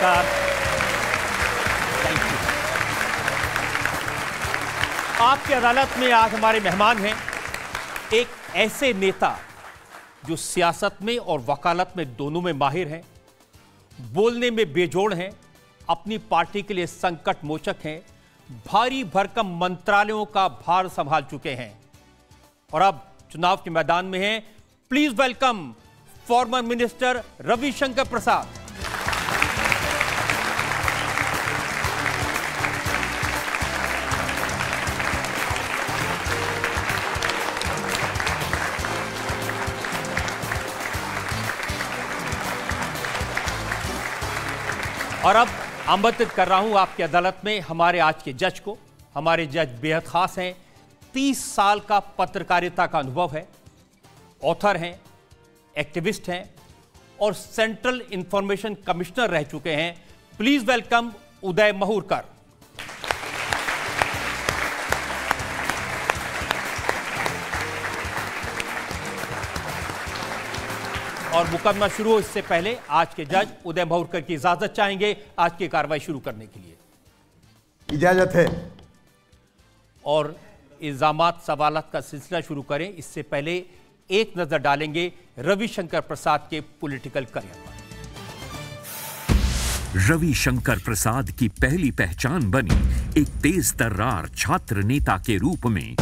नमस्कार, thank you. आपकी अदालत में आज हमारे मेहमान हैं एक ऐसे नेता जो सियासत में और वकालत में दोनों में माहिर हैं, बोलने में बेजोड़ हैं, अपनी पार्टी के लिए संकट मोचक हैं, भारी भरकम मंत्रालयों का भार संभाल चुके हैं और अब चुनाव के मैदान में हैं। Please welcome former minister Ravishankar Prasad. और अब आमंत्रित कर रहा हूं आपकी अदालत में हमारे आज के जज को। हमारे जज बेहद खास हैं, 30 साल का पत्रकारिता का अनुभव है, ऑथर हैं, एक्टिविस्ट हैं और सेंट्रल इंफॉर्मेशन कमिश्नर रह चुके हैं। Please welcome Uday Mahurkar. और मुकदमा शुरू हो इससे पहले आज के जज उदय महूरकर की इजाजत चाहेंगे आज की कार्रवाई शुरू करने के लिए। इजाजत है। और इल्जामात सवालात का सिलसिला शुरू करें इससे पहले एक नजर डालेंगे रविशंकर प्रसाद के पॉलिटिकल करियर पर। रविशंकर प्रसाद की पहली पहचान बनी एक तेज तर्रार छात्र नेता के रूप में।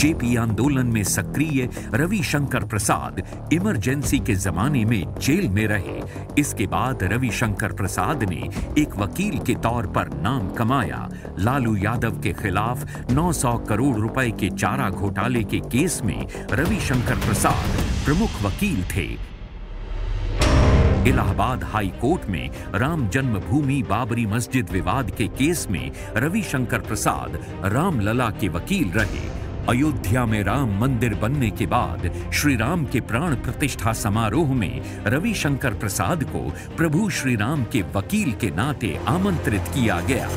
जेपी आंदोलन में सक्रिय रविशंकर प्रसाद इमरजेंसी के जमाने में जेल में रहे। इसके बाद रविशंकर प्रसाद ने एक वकील के तौर पर नाम कमाया। लालू यादव के खिलाफ 900 करोड़ रुपए के चारा घोटाले के केस में रविशंकर प्रसाद प्रमुख वकील थे। इलाहाबाद हाई कोर्ट में राम जन्मभूमि बाबरी मस्जिद विवाद के केस में रविशंकर प्रसाद रामलला के वकील रहे। अयोध्या में राम मंदिर बनने के बाद श्री राम के प्राण प्रतिष्ठा समारोह में रविशंकर प्रसाद को प्रभु श्री राम के वकील के नाते आमंत्रित किया गया।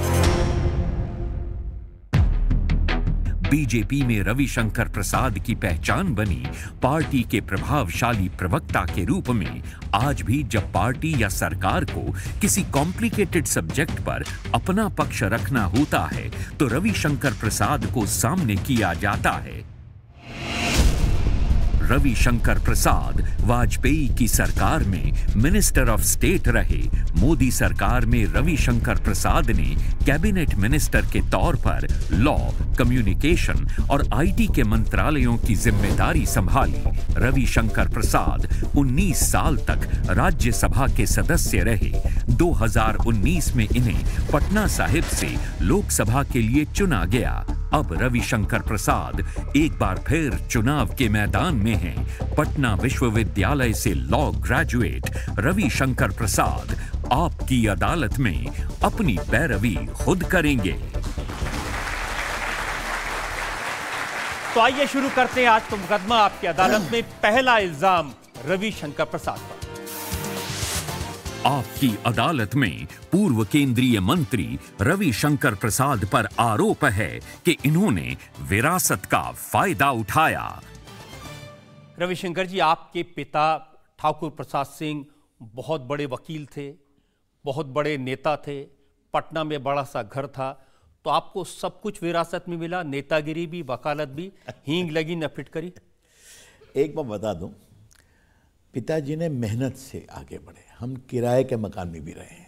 बीजेपी में रविशंकर प्रसाद की पहचान बनी पार्टी के प्रभावशाली प्रवक्ता के रूप में। आज भी जब पार्टी या सरकार को किसी कॉम्प्लिकेटेड सब्जेक्ट पर अपना पक्ष रखना होता है तो रविशंकर प्रसाद को सामने किया जाता है। रविशंकर प्रसाद वाजपेयी की सरकार में मिनिस्टर ऑफ स्टेट रहे। मोदी सरकार में रविशंकर प्रसाद ने कैबिनेट मिनिस्टर के तौर पर लॉ, कम्युनिकेशन और आईटी के मंत्रालयों की जिम्मेदारी संभाली। रविशंकर प्रसाद 19 साल तक राज्यसभा के सदस्य रहे। 2019 में इन्हें पटना साहिब से लोकसभा के लिए चुना गया। अब रविशंकर प्रसाद एक बार फिर चुनाव के मैदान में हैं। पटना विश्वविद्यालय से लॉ ग्रेजुएट रविशंकर प्रसाद आपकी अदालत में अपनी पैरवी खुद करेंगे। तो आइए शुरू करते हैं आज का मुकदमा आपकी अदालत में। पहला इल्जाम रविशंकर प्रसाद पर। आपकी अदालत में पूर्व केंद्रीय मंत्री रविशंकर प्रसाद पर आरोप है कि इन्होंने विरासत का फायदा उठाया। रविशंकर जी, आपके पिता ठाकुर प्रसाद सिंह बहुत बड़े वकील थे, बहुत बड़े नेता थे, पटना में बड़ा सा घर था, तो आपको सब कुछ विरासत में मिला, नेतागिरी भी, वकालत भी, हींग लगी न फिटकरी। एक बार बता दूं, पिताजी ने मेहनत से आगे बढ़े। हम किराए के मकान में भी रहे हैं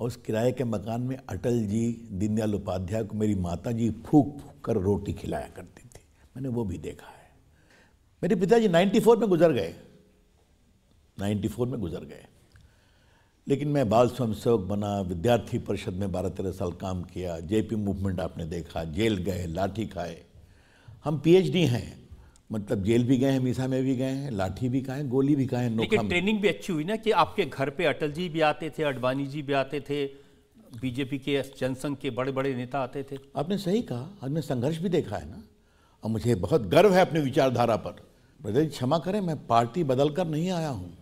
और उस किराए के मकान में अटल जी, दीनदयाल उपाध्याय को मेरी माताजी फूंक फूंक कर रोटी खिलाया करती थी। मैंने वो भी देखा है। मेरे पिताजी 94 में गुजर गए, 94 में गुजर गए, लेकिन मैं बाल स्वयंसेवक बना, विद्यार्थी परिषद में 12-13 साल काम किया, जेपी मूवमेंट आपने देखा, जेल गए, लाठी खाए। हम पीएचडी हैं, मतलब जेल भी गए हैं, मीसा में भी गए हैं, लाठी भी खाए, गोली भी खाए, नोखा। लेकिन ट्रेनिंग भी अच्छी हुई ना कि आपके घर पे अटल जी भी आते थे, अडवाणी जी भी आते थे, बीजेपी के, जनसंघ के बड़े बड़े नेता आते थे। आपने सही कहा, हमने संघर्ष भी देखा है ना, और मुझे बहुत गर्व है अपनी विचारधारा पर। ब्रदर, क्षमा करें, मैं पार्टी बदल कर नहीं आया हूँ,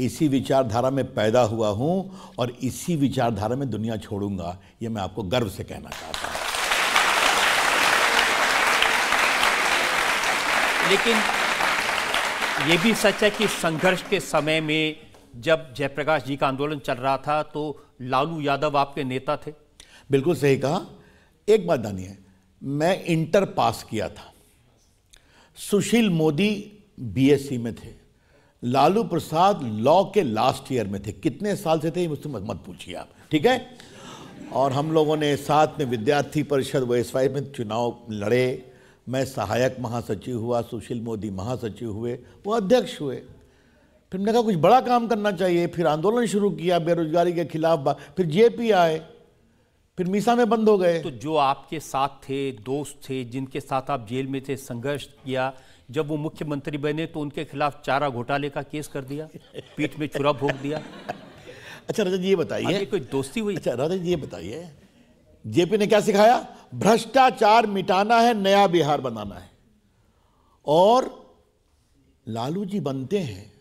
इसी विचारधारा में पैदा हुआ हूँ और इसी विचारधारा में दुनिया छोड़ूंगा, ये मैं आपको गर्व से कहना चाहता हूँ। लेकिन ये भी सच है कि संघर्ष के समय में जब जयप्रकाश जी का आंदोलन चल रहा था तो लालू यादव आपके नेता थे? बिल्कुल सही कहा। एक बात दानिए है, मैं इंटर पास किया था, सुशील मोदी बीएससी में थे, लालू प्रसाद लॉ के लास्ट ईयर में थे। कितने साल से थे मुझसे मत पूछिए आप, ठीक है। और हम लोगों ने साथ में विद्यार्थी परिषद वाई में चुनाव लड़े, मैं सहायक महासचिव हुआ, सुशील मोदी महासचिव हुए, वो अध्यक्ष हुए। फिर मैंने कहा कुछ बड़ा काम करना चाहिए, फिर आंदोलन शुरू किया बेरोजगारी के खिलाफ, फिर जेपी आए, फिर मीसा में बंद हो गए। तो जो आपके साथ थे, दोस्त थे, जिनके साथ आप जेल में थे, संघर्ष किया, जब वो मुख्यमंत्री बने तो उनके खिलाफ चारा घोटाले का केस कर दिया, पीठ में छुरा भोंक दिया। अच्छा रजत जी ये बताइए, कोई दोस्ती हुई? अच्छा रजत जी ये बताइए, जेपी ने क्या सिखाया? भ्रष्टाचार मिटाना है, नया बिहार बनाना है। और लालू जी बनते हैं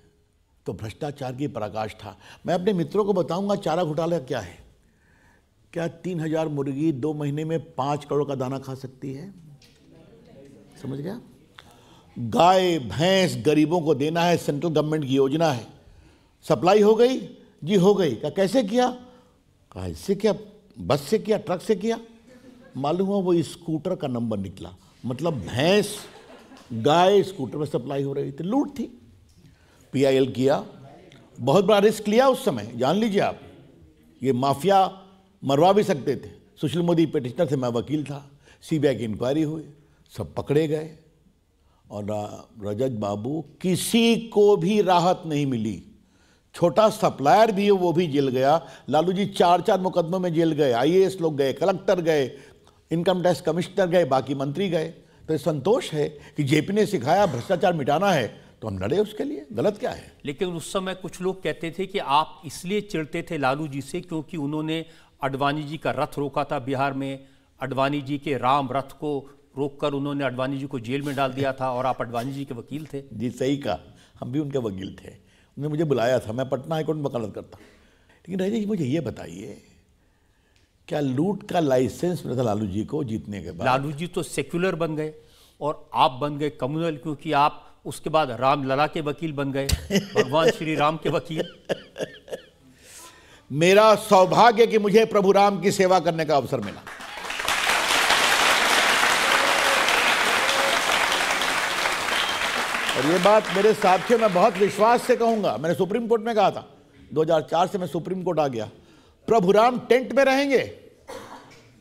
तो भ्रष्टाचार की पराकाष्ठा था। मैं अपने मित्रों को बताऊंगा चारा घोटाला क्या है। क्या 3000 मुर्गी 2 महीने में 5 करोड़ का दाना खा सकती है? समझ गया। गाय भैंस गरीबों को देना है, सेंट्रल गवर्नमेंट की योजना है। सप्लाई हो गई जी, हो गई। क्या कैसे किया? कहा इससे क्या, बस से किया, ट्रक से किया। मालूम हुआ वो स्कूटर का नंबर निकला, मतलब भैंस गाय स्कूटर में सप्लाई हो रही थी, लूट थी। पीआईएल किया, बहुत बड़ा रिस्क लिया उस समय, जान लीजिए आप। ये माफिया मरवा भी सकते थे। सुशील मोदी पिटिशनर थे, मैं वकील था, सीबीआई की इंक्वायरी हुई, सब पकड़े गए। और रजत बाबू किसी को भी राहत नहीं मिली। छोटा सप्लायर भी है वो भी जेल गया। लालू जी 4-4 मुकदमों में जेल गए, आईएएस लोग गए, कलेक्टर गए, इनकम टैक्स कमिश्नर गए, बाकी मंत्री गए। तो संतोष है कि जेपी ने सिखाया भ्रष्टाचार मिटाना है तो हम लड़े उसके लिए, गलत क्या है। लेकिन उस समय कुछ लोग कहते थे कि आप इसलिए चिढ़ते थे लालू जी से क्योंकि उन्होंने अडवाणी जी का रथ रोका था बिहार में, अडवाणी जी के राम रथ को रोककर उन्होंने अडवाणी जी को जेल में डाल दिया था और आप अडवाणी जी के वकील थे। जी सही कहा, हम भी उनके वकील थे, उन्होंने मुझे बुलाया था, मैं पटना हाईकोर्ट में वकालत करता। लेकिन राजेश जी मुझे ये बताइए, क्या लूट का लाइसेंस मिला था लालू जी को जीतने के बाद? लालू जी तो सेक्युलर बन गए और आप बन गए कम्युनल, क्योंकि आप उसके बाद रामलला के वकील बन गए, भगवान श्री राम के वकील। मेरा सौभाग्य कि मुझे प्रभु राम की सेवा करने का अवसर मिला। और ये बात मेरे साथियों मैं बहुत विश्वास से कहूंगा, मैंने सुप्रीम कोर्ट में कहा था, 2004 से मैं सुप्रीम कोर्ट आ गया। प्रभु राम टेंट में रहेंगे,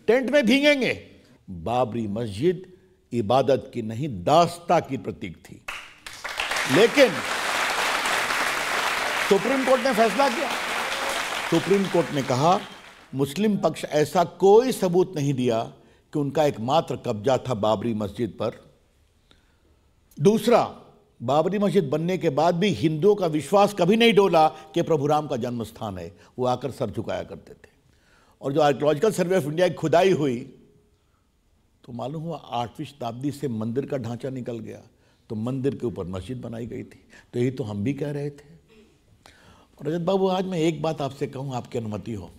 टेंट में भीगेंगे। बाबरी मस्जिद इबादत की नहीं दास्ता की प्रतीक थी, लेकिन सुप्रीम कोर्ट ने फैसला किया। सुप्रीम कोर्ट ने कहा मुस्लिम पक्ष ऐसा कोई सबूत नहीं दिया कि उनका एकमात्र कब्जा था बाबरी मस्जिद पर। दूसरा, बाबरी मस्जिद बनने के बाद भी हिंदुओं का विश्वास कभी नहीं डोला कि प्रभु राम का जन्म स्थान है, वो आकर सर झुकाया करते थे। और जो आर्कियोलॉजिकल सर्वे ऑफ इंडिया की खुदाई हुई तो मालूम हुआ 8वीं शताब्दी से मंदिर का ढांचा निकल गया, तो मंदिर के ऊपर मस्जिद बनाई गई थी। तो यही तो हम भी कह रहे थे। और रजत बाबू आज मैं एक बात आपसे कहूँ, आपकी अनुमति हो,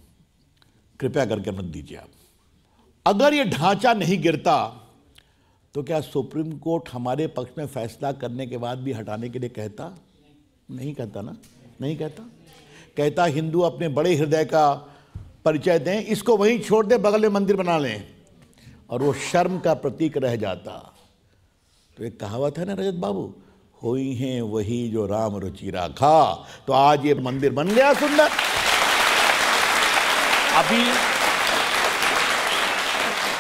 कृपया करके मत दीजिए आप। अगर ये ढांचा नहीं गिरता तो क्या सुप्रीम कोर्ट हमारे पक्ष में फैसला करने के बाद भी हटाने के लिए कहता? नहीं कहता ना, नहीं कहता। कहता हिंदू अपने बड़े हृदय का परिचय दें, इसको वहीं छोड़ दें, बगल में मंदिर बना लें, और वो शर्म का प्रतीक रह जाता। तो एक कहावत है ना रजत बाबू, होई हैं वही जो राम रुचि राखा। तो आज ये मंदिर बन गया सुंदर। अभी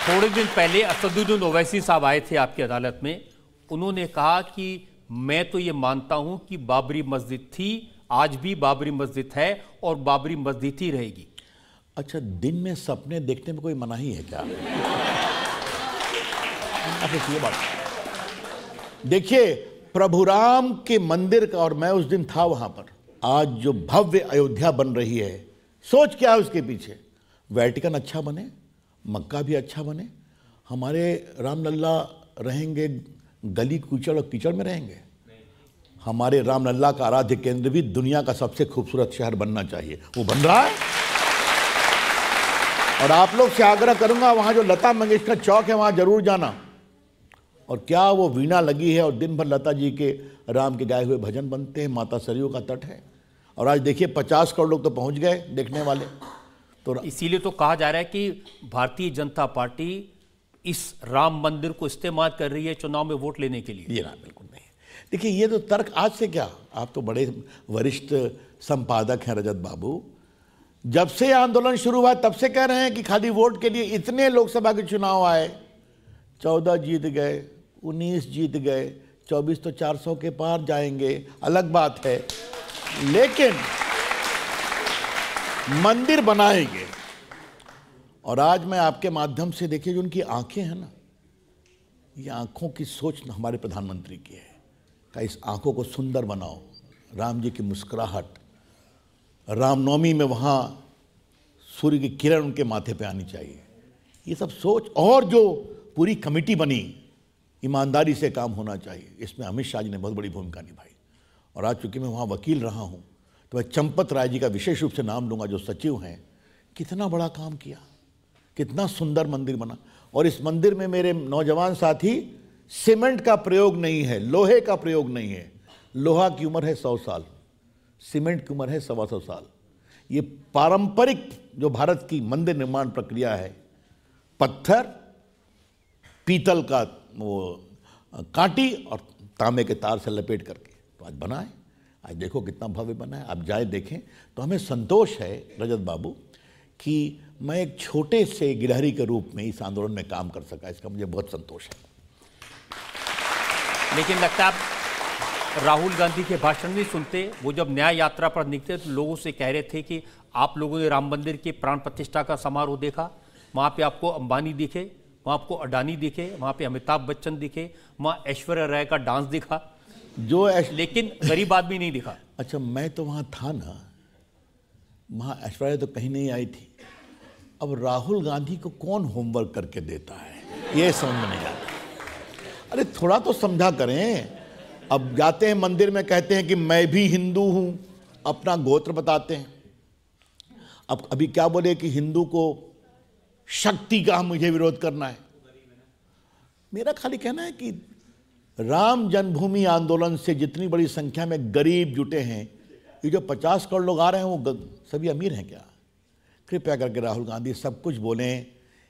थोड़े दिन पहले असदुद्दीन ओवैसी साहब आए थे आपकी अदालत में, उन्होंने कहा कि मैं तो ये मानता हूं कि बाबरी मस्जिद थी, आज भी बाबरी मस्जिद है और बाबरी मस्जिद ही रहेगी। अच्छा, दिन में सपने देखने में कोई मनाही है क्या? अच्छा ये बात देखिए, प्रभु राम के मंदिर का, और मैं उस दिन था वहां पर, आज जो भव्य अयोध्या बन रही है, सोच क्या है उसके पीछे? वेटिकन अच्छा बने, मक्का भी अच्छा बने, हमारे रामलला रहेंगे गली कूचड़ और कीचड़ में रहेंगे। हमारे रामलला का आराध्य केंद्र भी दुनिया का सबसे खूबसूरत शहर बनना चाहिए, वो बन रहा है। और आप लोग से आग्रह करूंगा, वहाँ जो लता मंगेशकर चौक है वहाँ जरूर जाना। और क्या वो वीणा लगी है और दिन भर लता जी के, राम के गाए हुए भजन बनते हैं, माता सरयू का तट है। और आज देखिए 50 करोड़ लोग तो पहुंच गए देखने वाले। तो इसीलिए तो कहा जा रहा है कि भारतीय जनता पार्टी इस राम मंदिर को इस्तेमाल कर रही है चुनाव में वोट लेने के लिए। ये ना, बिल्कुल नहीं। देखिए ये तो तर्क आज से क्या, आप तो बड़े वरिष्ठ संपादक हैं रजत बाबू, जब से आंदोलन शुरू हुआ तब से कह रहे हैं कि खाली वोट के लिए इतने लोकसभा के चुनाव आए, 14 जीत गए, 19 जीत गए, 24 तो 400 के पार जाएंगे, अलग बात है, लेकिन मंदिर बनाएंगे। और आज मैं आपके माध्यम से देखिए जो उनकी आंखें हैं ना, ये आंखों की सोच हमारे प्रधानमंत्री की है का इस आंखों को सुंदर बनाओ। राम जी की मुस्कुराहट, रामनवमी में वहाँ सूर्य की किरण उनके माथे पे आनी चाहिए, ये सब सोच। और जो पूरी कमेटी बनी, ईमानदारी से काम होना चाहिए, इसमें अमित शाह जी ने बहुत बड़ी भूमिका निभाई। और आज चूँकि मैं वहाँ वकील रहा हूँ तो मैं चंपत राय जी का विशेष रूप से नाम लूँगा जो सचिव हैं, कितना बड़ा काम किया, कितना सुंदर मंदिर बना। और इस मंदिर में मेरे नौजवान साथी, सीमेंट का प्रयोग नहीं है, लोहे का प्रयोग नहीं है। लोहा की उम्र है 100 साल, सीमेंट की उम्र है 125 साल। ये पारंपरिक जो भारत की मंदिर निर्माण प्रक्रिया है, पत्थर, पीतल का वो कांटी और तांबे के तार से लपेट करके तो आज बना है। आज देखो कितना भव्य बना है, आप जाए देखें। तो हमें संतोष है रजत बाबू कि मैं एक छोटे से गिलहरी के रूप में इस आंदोलन में काम कर सका, इसका मुझे बहुत संतोष है। लेकिन लगता है राहुल गांधी के भाषण नहीं सुनते, वो जब न्याय यात्रा पर निकले तो लोगों से कह रहे थे कि आप लोगों ने राम मंदिर के प्राण प्रतिष्ठा का समारोह देखा, वहाँ पे आपको अंबानी दिखे, वहाँ आपको अडानी दिखे, वहाँ पे अमिताभ बच्चन दिखे, वहाँ ऐश्वर्या राय का डांस दिखा जो लेकिन गरीब आदमी नहीं दिखा। अच्छा मैं तो वहाँ था ना, वहाँ ऐश्वर्या तो कहीं नहीं आई थी। अब राहुल गांधी को कौन होमवर्क करके देता है, ये समझ में नहीं आता। अरे थोड़ा तो समझा करें। अब जाते हैं मंदिर में, कहते हैं कि मैं भी हिंदू हूं, अपना गोत्र बताते हैं। अब अभी क्या बोले कि हिंदू को शक्ति का मुझे विरोध करना है। मेरा खाली कहना है कि राम जन्मभूमि आंदोलन से जितनी बड़ी संख्या में गरीब जुटे हैं, ये जो 50 करोड़ लोग आ रहे हैं वो सभी अमीर हैं क्या? कृपया करके राहुल गांधी सब कुछ बोलें,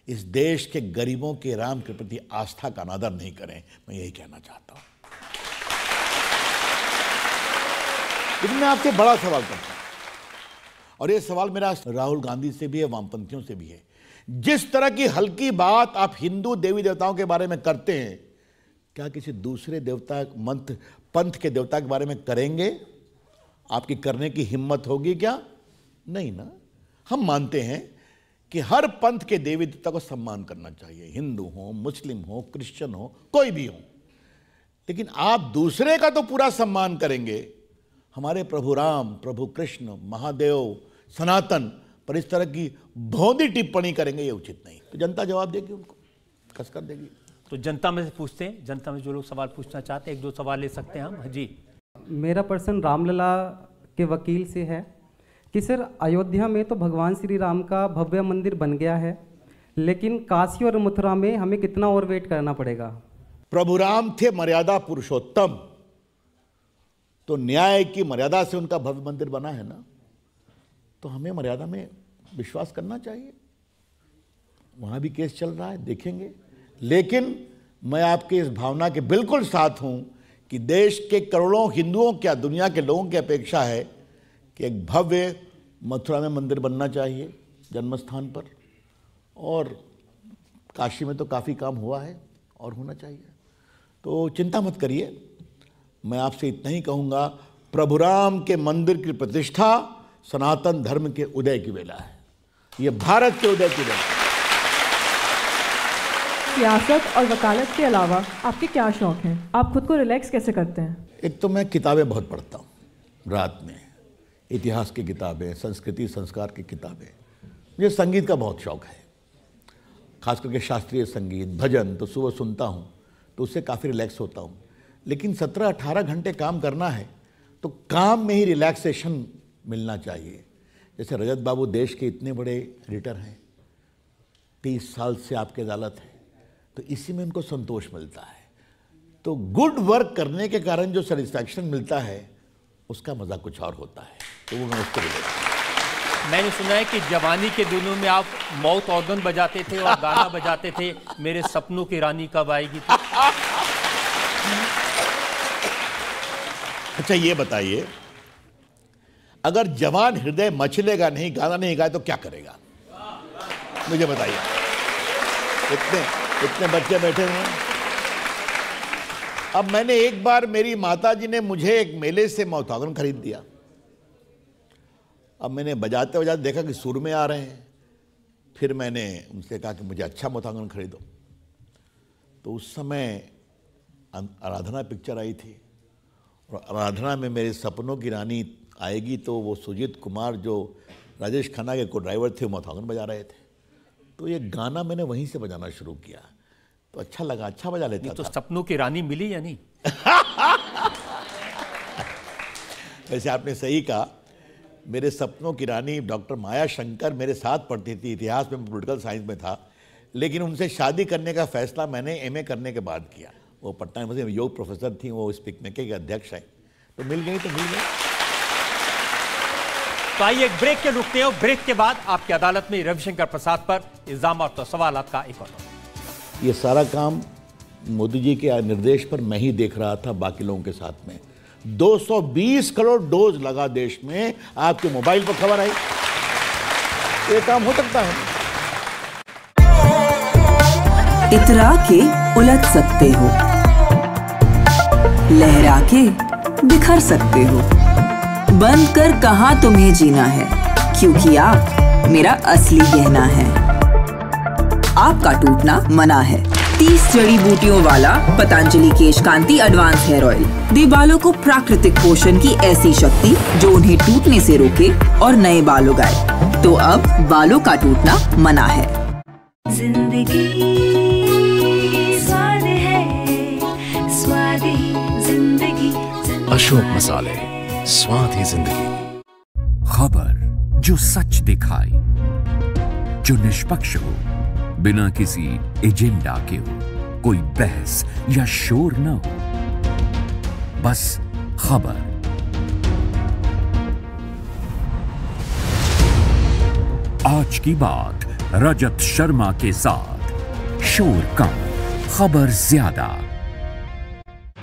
इस देश के गरीबों के राम के प्रति आस्था का अनादर नहीं करें, मैं यही कहना चाहता हूँ। लेकिन मैं आपसे बड़ा सवाल करता हूं, और ये सवाल मेरा राहुल गांधी से भी है, वामपंथियों से भी है। जिस तरह की हल्की बात आप हिंदू देवी देवताओं के बारे में करते हैं, क्या किसी दूसरे देवता पंथ के देवता के बारे में करेंगे? आपकी करने की हिम्मत होगी क्या? नहीं ना। हम मानते हैं कि हर पंथ के देवी देवता को सम्मान करना चाहिए, हिंदू हो, मुस्लिम हो, क्रिश्चियन हो, कोई भी हो, लेकिन आप दूसरे का तो पूरा सम्मान करेंगे। हमारे प्रभु राम, प्रभु कृष्ण, महादेव, सनातन पर इस तरह की भोंदी टिप्पणी करेंगे, ये उचित नहीं। तो जनता जवाब देगी, उनको कसकर देगी। तो जनता में से पूछते हैं, जनता में जो लोग सवाल पूछना चाहते हैं, एक दो सवाल ले सकते हैं हम। जी, मेरा प्रश्न रामलला के वकील से है कि सर अयोध्या में तो भगवान श्री राम का भव्य मंदिर बन गया है, लेकिन काशी और मथुरा में हमें कितना और वेट करना पड़ेगा? प्रभु राम थे मर्यादा पुरुषोत्तम, तो न्याय की मर्यादा से उनका भव्य मंदिर बना है ना, तो हमें मर्यादा में विश्वास करना चाहिए। वहाँ भी केस चल रहा है, देखेंगे। लेकिन मैं आपके इस भावना के बिल्कुल साथ हूँ कि देश के करोड़ों हिंदुओं, क्या दुनिया के लोगों की अपेक्षा है कि एक भव्य मथुरा में मंदिर बनना चाहिए जन्मस्थान पर, और काशी में तो काफ़ी काम हुआ है और होना चाहिए। तो चिंता मत करिए, मैं आपसे इतना ही कहूँगा, प्रभु राम के मंदिर की प्रतिष्ठा सनातन धर्म के उदय की वेला है, ये भारत के उदय की वेला है। सियासत और वकालत के अलावा आपके क्या शौक हैं? आप खुद को रिलैक्स कैसे करते हैं? एक तो मैं किताबें बहुत पढ़ता हूँ, रात में इतिहास की किताबें, संस्कृति संस्कार की किताबें। मुझे संगीत का बहुत शौक है, खास करके शास्त्रीय संगीत, भजन तो सुबह सुनता हूँ, तो उससे काफ़ी रिलैक्स होता हूँ। लेकिन 17-18 घंटे काम करना है तो काम में ही रिलैक्सेशन मिलना चाहिए। जैसे रजत बाबू देश के इतने बड़े एडिटर हैं, 30 साल से आपके अदालत है, तो इसी में उनको संतोष मिलता है। तो गुड वर्क करने के कारण जो सेटिस्फैक्शन मिलता है, उसका मज़ा कुछ और होता है। तो वो मैं उसको बोलूँगा। मैंने सुना है कि जवानी के दिनों में आप माउथ ऑर्गन बजाते थे और गाना बजाते थे, मेरे सपनों की रानी कब आएगी। अच्छा ये बताइए, अगर जवान हृदय मचलेगा नहीं, गाना नहीं गाए तो क्या करेगा, मुझे बताइए। इतने बच्चे बैठे हैं। अब मैंने एक बार, मेरी माताजी ने मुझे एक मेले से माउथ ऑर्गन खरीद दिया। अब मैंने बजाते बजाते देखा कि सुर में आ रहे हैं, फिर मैंने उनसे कहा कि मुझे अच्छा माउथ ऑर्गन खरीदो। तो उस समय आराधना पिक्चर आई थी और आराधना में मेरे सपनों की रानी आएगी तो वो सुजीत कुमार जो राजेश खन्ना के को ड्राइवर थे, माउथ ऑर्गन बजा रहे थे। तो ये गाना मैंने वहीं से बजाना शुरू किया, तो अच्छा लगा, अच्छा बजा लेता तो था। सपनों की रानी मिली या नहीं? वैसे आपने सही कहा, मेरे सपनों की रानी डॉक्टर माया शंकर मेरे साथ पढ़ती थी, इतिहास में, पॉलिटिकल साइंस में था, लेकिन उनसे शादी करने का फैसला मैंने एमए करने के बाद किया। वो पटना यूनिवर्सिटी में योग प्रोफेसर थी, वो इस पिकनिक के अध्यक्ष हैं, तो मिल गई तो मिल गई। तो आइए एक ब्रेक के रुकते हो, ब्रेक के बाद आपकी अदालत में रविशंकर प्रसाद पर इल्जाम और तो सवाल का एक और। ये सारा काम मोदी जी के निर्देश पर मैं ही देख रहा था, बाकी लोगों के साथ में। 220 करोड़ डोज लगा देश में, आपके मोबाइल पर खबर आई। ये काम हो सकता है। इतरा के उलझ सकते हो, लहरा के बिखर सकते हो, बंद कर कहां तुम्हें जीना है, क्योंकि आप मेरा असली गहना है। आपका टूटना मना है। 30 जड़ी बूटियों वाला Patanjali Kesh Kanti advance hair oil दे बालों को प्राकृतिक पोषण की ऐसी शक्ति जो उन्हें टूटने से रोके और नए बाल उगाए। तो अब बालों का टूटना मना है। अशोक मसाले, स्वाद ही जिंदगी। खबर जो सच दिखाए, जो निष्पक्ष हो, बिना किसी एजेंडा के हो, कोई बहस या शोर ना हो, बस खबर। आज की बात रजत शर्मा के साथ। शोर कम, खबर ज्यादा।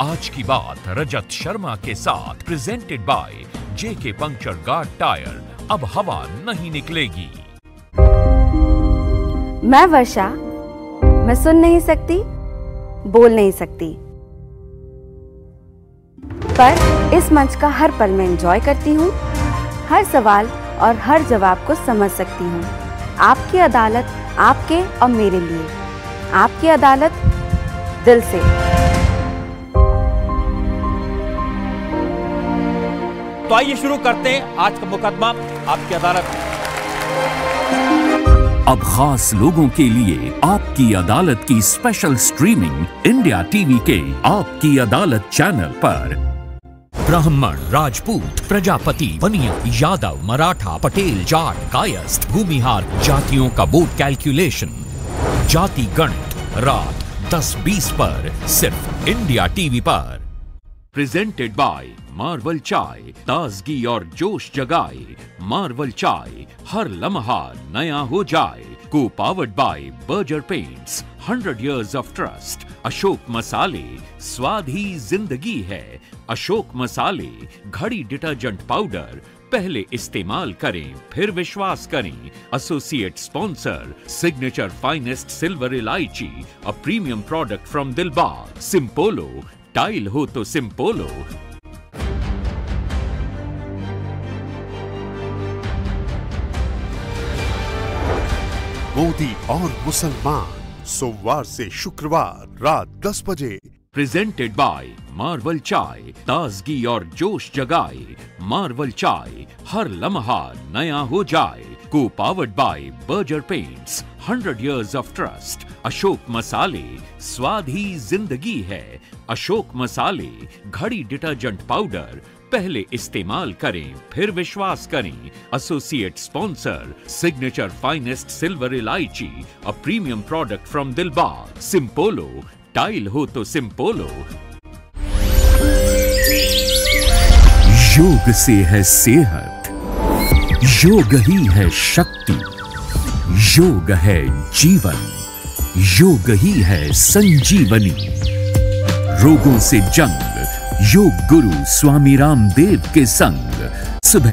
आज की बात रजत शर्मा के साथ, presented by JK puncture guard tyre. अब हवा नहीं निकलेगी। मैं वर्षा, मैं सुन नहीं सकती, बोल नहीं सकती, पर इस मंच का हर पल मैं एंजॉय करती हूँ। हर सवाल और हर जवाब को समझ सकती हूँ। आपकी अदालत आपके और मेरे लिए। आपकी अदालत दिल से। तो आइए शुरू करते हैं आज का मुकदमा आपकी अदालत। अब खास लोगों के लिए आपकी अदालत की स्पेशल स्ट्रीमिंग इंडिया टीवी के आपकी अदालत चैनल पर। ब्राह्मण, राजपूत, प्रजापति, वनिया, यादव, मराठा, पटेल, जाट, कायस्थ, भूमिहार जातियों का वोट कैलकुलेशन, जाति गणित, रात 10:20 पर सिर्फ इंडिया टीवी पर। प्रेजेंटेड बाय मार्वल चाय, ताजगी और जोश जगाए। मार्वल चाय, हर लम्हा नया हो जाए। को powered by Berger paints, 100 years of trust। Ashok मसाले, स्वाद ही जिंदगी है। अशोक मसाले, घड़ी डिटर्जेंट पाउडर, पहले इस्तेमाल करें फिर विश्वास करें। Associate sponsor signature finest silver इलायची, a premium product from Dilbagh. Simpolo, tile हो तो सिंपोलो। मोदी और मुसलमान, सोमवार से शुक्रवार रात 10 बजे। प्रेजेंटेड बाय मार्वल चाय, ताजगी और जोश जगाए। मार्वल चाय, हर लम्हा नया हो जाए। को powered by Berger paints, 100 years of trust। Ashok मसाले, स्वाद ही जिंदगी है। अशोक मसाले, घड़ी डिटर्जेंट पाउडर, पहले इस्तेमाल करें फिर विश्वास करें। Associate sponsor signature finest silver इलायची, a premium product from Dilbagh. Simpolo, tile हो तो सिंपोलो। योग से है सेहत, योग ही है शक्ति, योग है जीवन, योग ही है संजीवनी। रोगों से जंग, योग गुरु स्वामी रामदेव के संग। सुबह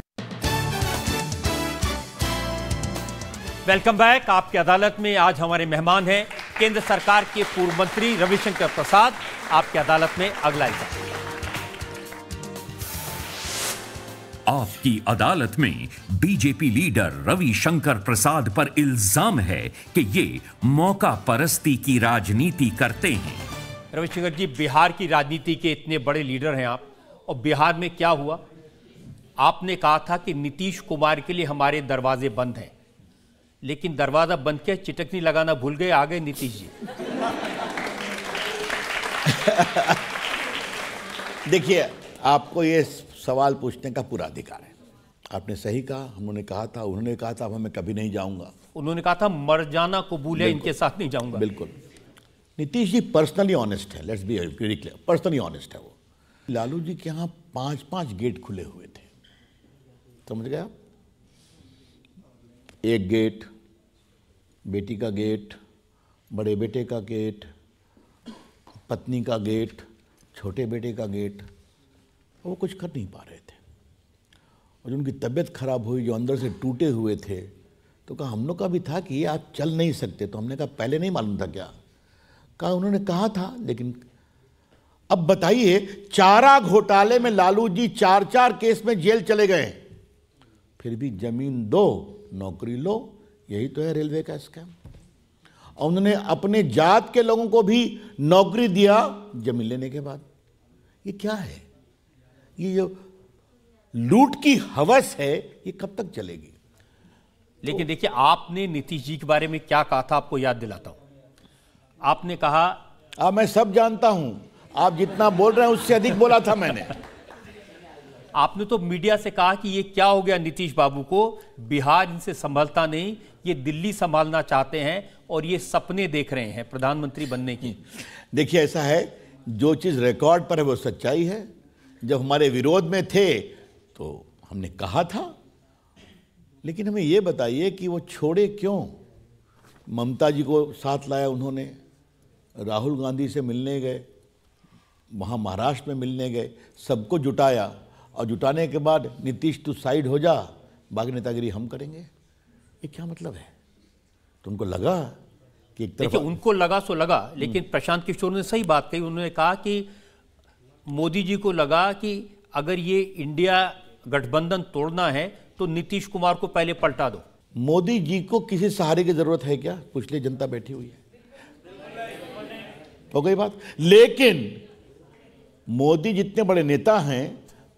वेलकम बैक। आपकी अदालत में आज हमारे मेहमान हैं केंद्र सरकार के पूर्व मंत्री रविशंकर प्रसाद। आपकी अदालत में अगला हिस्सा। आपकी अदालत में बीजेपी लीडर रविशंकर प्रसाद पर इल्जाम है कि ये मौका परस्ती की राजनीति करते हैं। रविशंकर जी, बिहार की राजनीति के इतने बड़े लीडर हैं आप, और बिहार में क्या हुआ? आपने कहा था कि नीतीश कुमार के लिए हमारे दरवाजे बंद हैं, लेकिन दरवाजा बंद किया, चिटकनी लगाना भूल गए, आ गए नीतीश जी। देखिए, आपको ये सवाल पूछने का पूरा अधिकार है। आपने सही कहा, हमने कहा था, उन्होंने कहा था, अब मैं कभी नहीं जाऊंगा। उन्होंने कहा था मर जाना कबूल है, इनके साथ नहीं जाऊंगा। बिल्कुल। नीतीश जी पर्सनली ऑनेस्ट है, let's be very clear, personally honest है वो। लालू जी के यहाँ 5-5 गेट खुले हुए थे, समझ गए आप? एक गेट, बेटी का गेट, बड़े बेटे का गेट, पत्नी का गेट, छोटे बेटे का गेट। वो कुछ कर नहीं पा रहे थे, और उनकी तबीयत खराब हुई, जो अंदर से टूटे हुए थे, तो कहा हम लोग का भी था कि ये आप चल नहीं सकते। तो हमने कहा पहले नहीं मालूम था क्या? कहा उन्होंने कहा था, लेकिन अब बताइए, चारा घोटाले में लालू जी 4-4 केस में जेल चले गए, फिर भी जमीन दो नौकरी लो, यही तो है रेलवे का स्कैम। और उन्होंने अपने जात के लोगों को भी नौकरी दिया जमीन लेने के बाद। ये क्या है? ये जो लूट की हवस है, ये कब तक चलेगी? लेकिन देखिए, आपने नीतीश जी के बारे में क्या कहा था, आपको याद दिलाता हूं। आपने कहा मैं सब जानता हूं, आप जितना बोल रहे हैं उससे अधिक बोला था मैंने। आपने तो मीडिया से कहा कि ये क्या हो गया नीतीश बाबू को, बिहार इनसे संभलता नहीं, ये दिल्ली संभालना चाहते हैं और ये सपने देख रहे हैं प्रधानमंत्री बनने की। देखिए, ऐसा है, जो चीज रिकॉर्ड पर है वो सच्चाई है। जब हमारे विरोध में थे तो हमने कहा था, लेकिन हमें ये बताइए कि वो छोड़े क्यों? ममता जी को साथ लाया उन्होंने, राहुल गांधी से मिलने गए, वहाँ महाराष्ट्र में मिलने गए, सबको जुटाया, और जुटाने के बाद नीतीश तू साइड हो जा, बाकी नेतागिरी हम करेंगे। ये क्या मतलब है? तो उनको लगा कि एक तरफ, उनको लगा सो लगा, लेकिन प्रशांत किशोर ने सही बात कही। उन्होंने कहा कि मोदी जी को लगा कि अगर ये इंडिया गठबंधन तोड़ना है तो नीतीश कुमार को पहले पलटा दो। मोदी जी को किसी सहारे की जरूरत है क्या? पिछले जनता बैठी हुई है, हो गई बात। लेकिन मोदी जितने बड़े नेता हैं,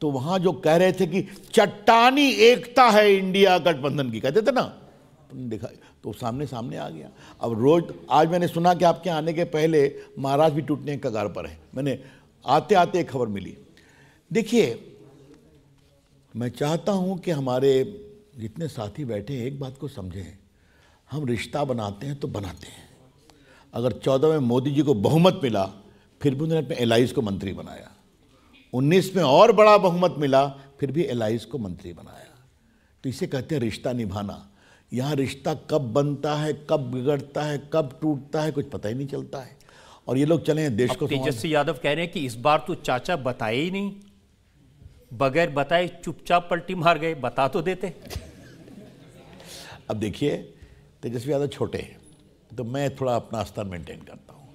तो वहां जो कह रहे थे कि चट्टानी एकता है इंडिया गठबंधन की, कहते थे ना, तुमने देखा, तो सामने सामने आ गया। अब रोज, आज मैंने सुना कि आपके आने के पहले महाराष्ट्र भी टूटने के कगार पर है, मैंने आते आते एक खबर मिली। देखिए, मैं चाहता हूं कि हमारे जितने साथी बैठे हैं एक बात को समझें, हम रिश्ता बनाते हैं तो बनाते हैं। अगर 14 में मोदी जी को बहुमत मिला, फिर भी उन्होंने अपने एलाइज को मंत्री बनाया। 19 में और बड़ा बहुमत मिला, फिर भी एलाइज को मंत्री बनाया। तो इसे कहते हैं रिश्ता निभाना। यहाँ रिश्ता कब बनता है, कब बिगड़ता है, कब टूटता है, कुछ पता ही नहीं चलता है। और ये लोग चले हैं देश को। तेजस्वी यादव कह रहे हैं कि इस बार तो चाचा बताए ही नहीं, बगैर बताए चुपचाप पलटी मार गए, बता तो देते। अब देखिए, तेजस्वी यादव छोटे हैं, तो मैं थोड़ा अपना स्तर मेंटेन करता हूँ।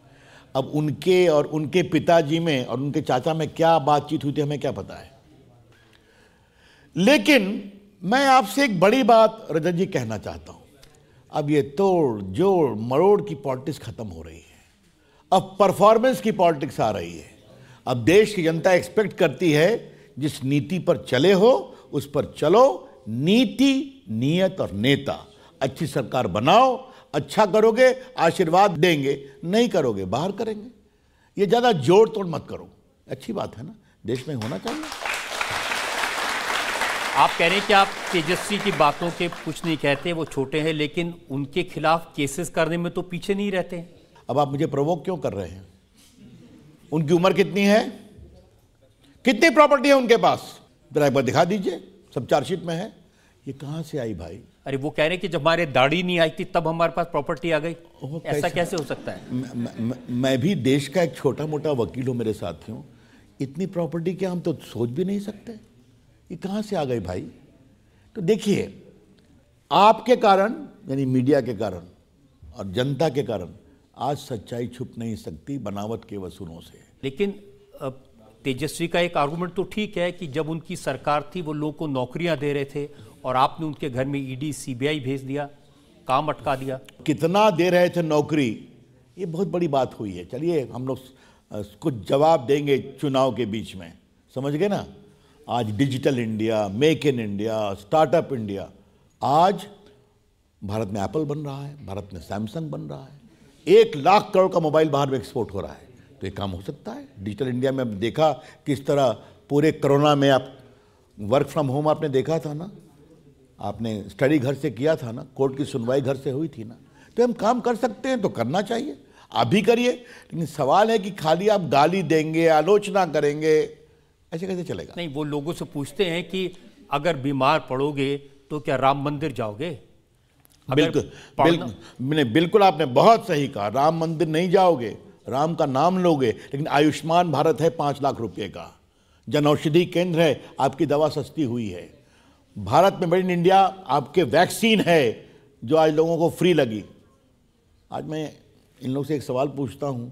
अब उनके और उनके पिताजी में और उनके चाचा में क्या बातचीत हुई थी, हमें क्या पता है। लेकिन मैं आपसे एक बड़ी बात रजत जी कहना चाहता हूँ। अब ये तोड़ जोड़ मरोड़ की पॉलिटिक्स खत्म हो रही है, अब परफॉर्मेंस की पॉलिटिक्स आ रही है। अब देश की जनता एक्सपेक्ट करती है, जिस नीति पर चले हो उस पर चलो। नीति, नियत और नेता। अच्छी सरकार बनाओ, अच्छा करोगे आशीर्वाद देंगे, नहीं करोगे बाहर करेंगे। ये ज़्यादा जोड़ तोड़ मत करो, अच्छी बात है ना, देश में होना चाहिए। आप कह रहे हैं कि आप तेजस्वी की बातों के कुछ नहीं कहते, वो छोटे हैं, लेकिन उनके खिलाफ केसेस करने में तो पीछे नहीं रहते। अब आप मुझे प्रवोक क्यों कर रहे हैं? उनकी उम्र कितनी है, कितनी प्रॉपर्टी है उनके पास, जरा एक बार दिखा दीजिए, सब चार्जशीट में है। ये कहाँ से आई भाई? अरे वो कह रहे हैं कि जब हमारे दाढ़ी नहीं आई थी तब हमारे पास प्रॉपर्टी आ गई, ऐसा कैसे हो सकता है? मैं भी देश का एक छोटा मोटा वकील हूँ मेरे साथियों, इतनी प्रॉपर्टी क्या हम तो सोच भी नहीं सकते, ये कहाँ से आ गई भाई? तो देखिए, आपके कारण यानी मीडिया के कारण और जनता के कारण आज सच्चाई छुप नहीं सकती बनावट के वसूलों से। लेकिन तेजस्वी का एक आर्गूमेंट तो ठीक है कि जब उनकी सरकार थी वो लोगों को नौकरियां दे रहे थे और आपने उनके घर में ईडी सीबीआई भेज दिया, काम अटका दिया। कितना दे रहे थे नौकरी, ये बहुत बड़ी बात हुई है। चलिए हम लोग कुछ जवाब देंगे चुनाव के बीच में, समझ गए ना? आज digital India, make in India, startup India, आज भारत में एप्पल बन रहा है, भारत में सैमसंग बन रहा है, 1 लाख करोड़ का मोबाइल बाहर में एक्सपोर्ट हो रहा है। तो ये काम हो सकता है। डिजिटल इंडिया में अब देखा किस तरह पूरे कोरोना में आप वर्क फ्रॉम होम आपने देखा था ना, आपने स्टडी घर से किया था ना, कोर्ट की सुनवाई घर से हुई थी ना। तो हम काम कर सकते हैं तो करना चाहिए, आप भी करिए। लेकिन सवाल है कि खाली आप गाली देंगे, आलोचना करेंगे, ऐसे कैसे चलेगा? नहीं, वो लोगों से पूछते हैं कि अगर बीमार पड़ोगे तो क्या राम मंदिर जाओगे? बिल्कुल आपने बहुत सही कहा, राम मंदिर नहीं जाओगे, राम का नाम लोगे। लेकिन आयुष्मान भारत है 5 लाख रुपए का, जनऔषधि केंद्र है, आपकी दवा सस्ती हुई है, भारत में मेड इन इंडिया आपके वैक्सीन है जो आज लोगों को फ्री लगी। आज मैं इन लोगों से एक सवाल पूछता हूँ,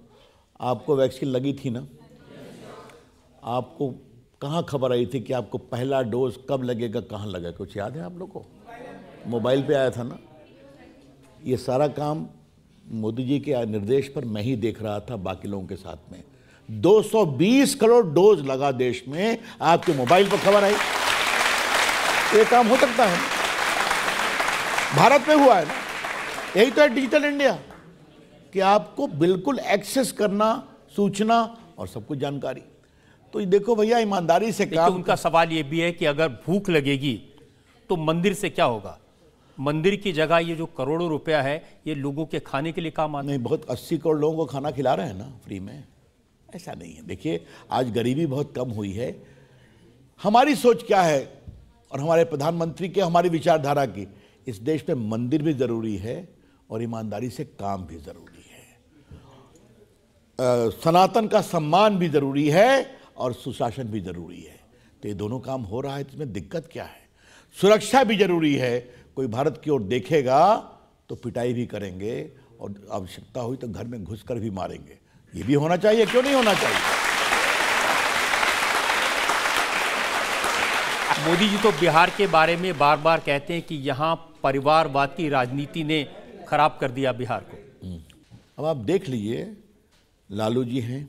आपको वैक्सीन लगी थी ना, आपको कहाँ खबर आई थी कि आपको पहला डोज कब लगेगा, कहाँ लगेगा? कुछ याद है आप लोगों को? मोबाइल पे आया था ना। ये सारा काम मोदी जी के निर्देश पर मैं ही देख रहा था बाकी लोगों के साथ में। 220 करोड़ डोज लगा देश में, आपके मोबाइल पर खबर आई। ये काम हो सकता है, भारत में हुआ है ना, यही तो है डिजिटल इंडिया, कि आपको बिल्कुल एक्सेस करना, सूचना और सब कुछ जानकारी। तो ये देखो भैया, ईमानदारी से काम। उनका सवाल ये भी है कि अगर भूख लगेगी तो मंदिर से क्या होगा? मंदिर की जगह ये जो करोड़ों रुपया है ये लोगों के खाने के लिए काम आता है। नहीं, बहुत 80 करोड़ लोगों को खाना खिला रहे हैं ना फ्री में, ऐसा नहीं है। देखिए, आज गरीबी बहुत कम हुई है। हमारी सोच क्या है और हमारे प्रधानमंत्री के, हमारी विचारधारा की, इस देश में मंदिर भी ज़रूरी है और ईमानदारी से काम भी ज़रूरी है, सनातन का सम्मान भी ज़रूरी है और सुशासन भी ज़रूरी है। तो ये दोनों काम हो रहा है, इसमें दिक्कत क्या है? सुरक्षा भी ज़रूरी है, कोई भारत की ओर देखेगा तो पिटाई भी करेंगे और आवश्यकता हुई तो घर में घुसकर भी मारेंगे, ये भी होना चाहिए, क्यों नहीं होना चाहिए? मोदी जी तो बिहार के बारे में बार बार कहते हैं कि यहाँ परिवारवाद की राजनीति ने खराब कर दिया बिहार को। अब आप देख लीजिए, लालू जी हैं,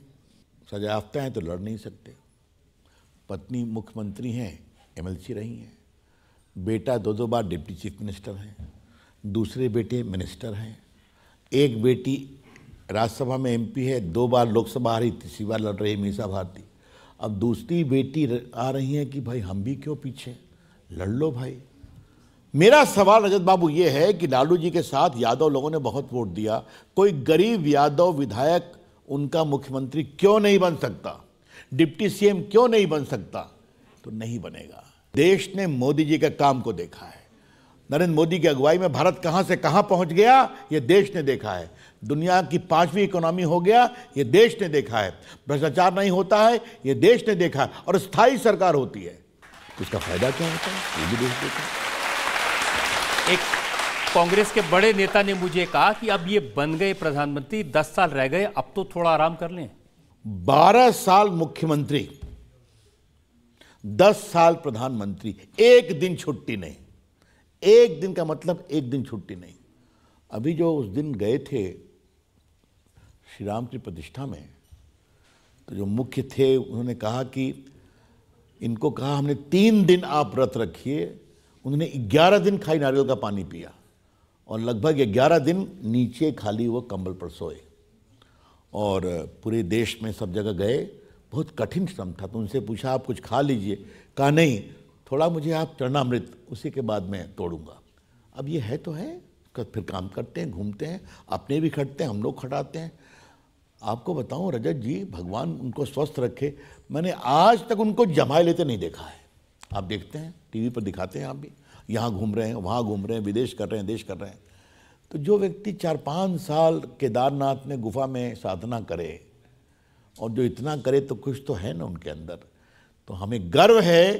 सजायाफ्ता हैं तो लड़ नहीं सकते, पत्नी मुख्यमंत्री हैं, एमएलसी रही हैं, बेटा 2 बार डिप्टी चीफ मिनिस्टर हैं, दूसरे बेटे मिनिस्टर हैं, एक बेटी राज्यसभा में एमपी है, 2 बार लोकसभा आ रही, तीसरी बार लड़ रही है मीसा भारती। अब दूसरी बेटी आ रही है कि भाई हम भी क्यों पीछे, लड़ लो भाई। मेरा सवाल रजत बाबू ये है कि लालू जी के साथ यादव लोगों ने बहुत वोट दिया, कोई गरीब यादव विधायक उनका मुख्यमंत्री क्यों नहीं बन सकता, डिप्टी सीएम क्यों नहीं बन सकता? तो नहीं बनेगा। देश ने मोदी जी के काम को देखा है, नरेंद्र मोदी की अगुवाई में भारत कहां से कहां पहुंच गया ये देश ने देखा है, दुनिया की 5वीं इकोनॉमी हो गया ये देश ने देखा है, भ्रष्टाचार नहीं होता है ये देश ने देखा है, और स्थायी सरकार होती है। उसका फायदा क्या होता है ये भी देश देखा है। एक कांग्रेस के बड़े नेता ने मुझे कहा कि अब ये बन गए प्रधानमंत्री, 10 साल रह गए, अब तो थोड़ा आराम कर लें। 12 साल मुख्यमंत्री, 10 साल प्रधानमंत्री, एक दिन छुट्टी नहीं। एक दिन का मतलब एक दिन छुट्टी नहीं। अभी जो उस दिन गए थे श्री राम की प्रतिष्ठा में, तो जो मुख्य थे उन्होंने कहा कि इनको कहा हमने 3 दिन आप व्रत रखिए, उन्होंने 11 दिन खाई नारियल का पानी पिया और लगभग 11 दिन नीचे खाली वो कंबल पर सोए और पूरे देश में सब जगह गए। बहुत कठिन श्रम था। तो उनसे पूछा आप कुछ खा लीजिए, कहा नहीं, थोड़ा मुझे आप चरणामृत, उसी के बाद मैं तोड़ूंगा। अब ये है तो है, फिर काम करते हैं, घूमते हैं, अपने भी खटते हैं, हम लोग खटाते हैं। आपको बताऊं रजत जी, भगवान उनको स्वस्थ रखे, मैंने आज तक उनको जमाए लेते नहीं देखा है। आप देखते हैं टीवी पर, दिखाते हैं आप भी, यहाँ घूम रहे हैं, वहाँ घूम रहे हैं, विदेश कर रहे हैं, देश कर रहे हैं। तो जो व्यक्ति 4-5 साल केदारनाथ में गुफा में साधना करे और जो इतना करे तो कुछ तो है ना उनके अंदर। तो हमें गर्व है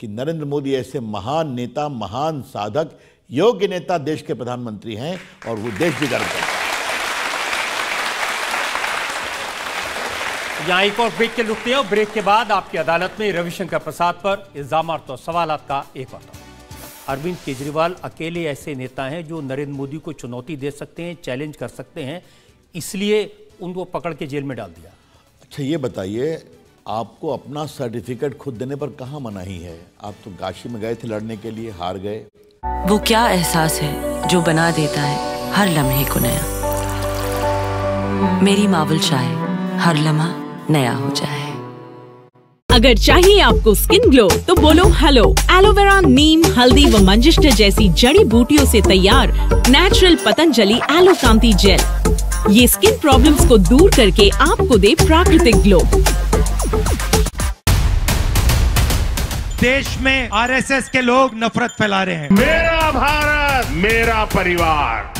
कि नरेंद्र मोदी ऐसे महान नेता, महान साधक, योग्य नेता देश के प्रधानमंत्री हैं और वो देश भी गर्व करता है। यहाँ एक और ब्रेक के रुकते हैं और ब्रेक के बाद आपकी अदालत में रविशंकर प्रसाद पर इल्जाम और तो सवालात का एक और दौर। अरविंद केजरीवाल अकेले ऐसे नेता हैं जो नरेंद्र मोदी को चुनौती दे सकते हैं, चैलेंज कर सकते हैं, इसलिए उनको पकड़ के जेल में डाल दिया। अच्छा ये बताइए, आपको अपना सर्टिफिकेट खुद देने पर कहाँ मनाही है? आप तो काशी में गए थे लड़ने के लिए, हार गए। वो क्या एहसास है जो बना देता है हर लम्हे को नया। मेरी मावल शाह, हर लम्हा नया हो जाए। अगर चाहिए आपको स्किन ग्लो तो बोलो हेलो। एलोवेरा, नीम, हल्दी व मंजिष्ठा जैसी जड़ी बूटियों से तैयार natural Patanjali aloe Kanti gel, ये स्किन प्रॉब्लम्स को दूर करके आपको दे प्राकृतिक ग्लो। देश में आरएसएस के लोग नफरत फैला रहे हैं। मेरा भारत मेरा परिवार।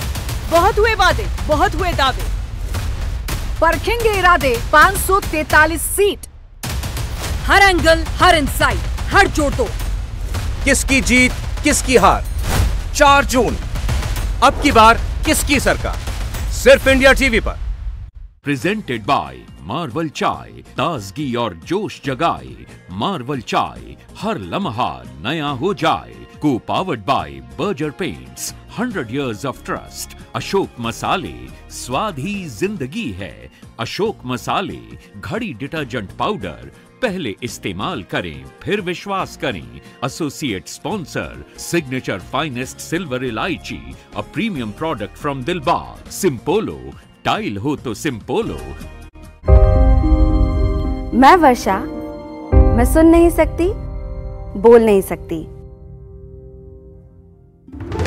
बहुत हुए वादे, बहुत हुए दावे, परखेंगे इरादे। 543 सीट, हर एंगल, हर इनसाइड, हर जोड़ो। किसकी जीत किसकी हार, 4 जून अब की बार किसकी सरकार, सिर्फ इंडिया टीवी पर। प्रेजेंटेड बाय मार्वल चाय, ताजगी और जोश जगाए। मार्वल चाय, हर लम्हा नया हो जाए। को powered by Berger paints, 100 years of trust। Ashok मसाले, स्वाद ही जिंदगी है। अशोक मसाले, घड़ी डिटर्जेंट पाउडर, पहले इस्तेमाल करें फिर विश्वास करें। Associate sponsor signature finest silver इलायची, a premium product from Dilbagh. Simpolo, tile हो तो सिंपोलो। मैं वर्षा, मैं सुन नहीं सकती, बोल नहीं सकती,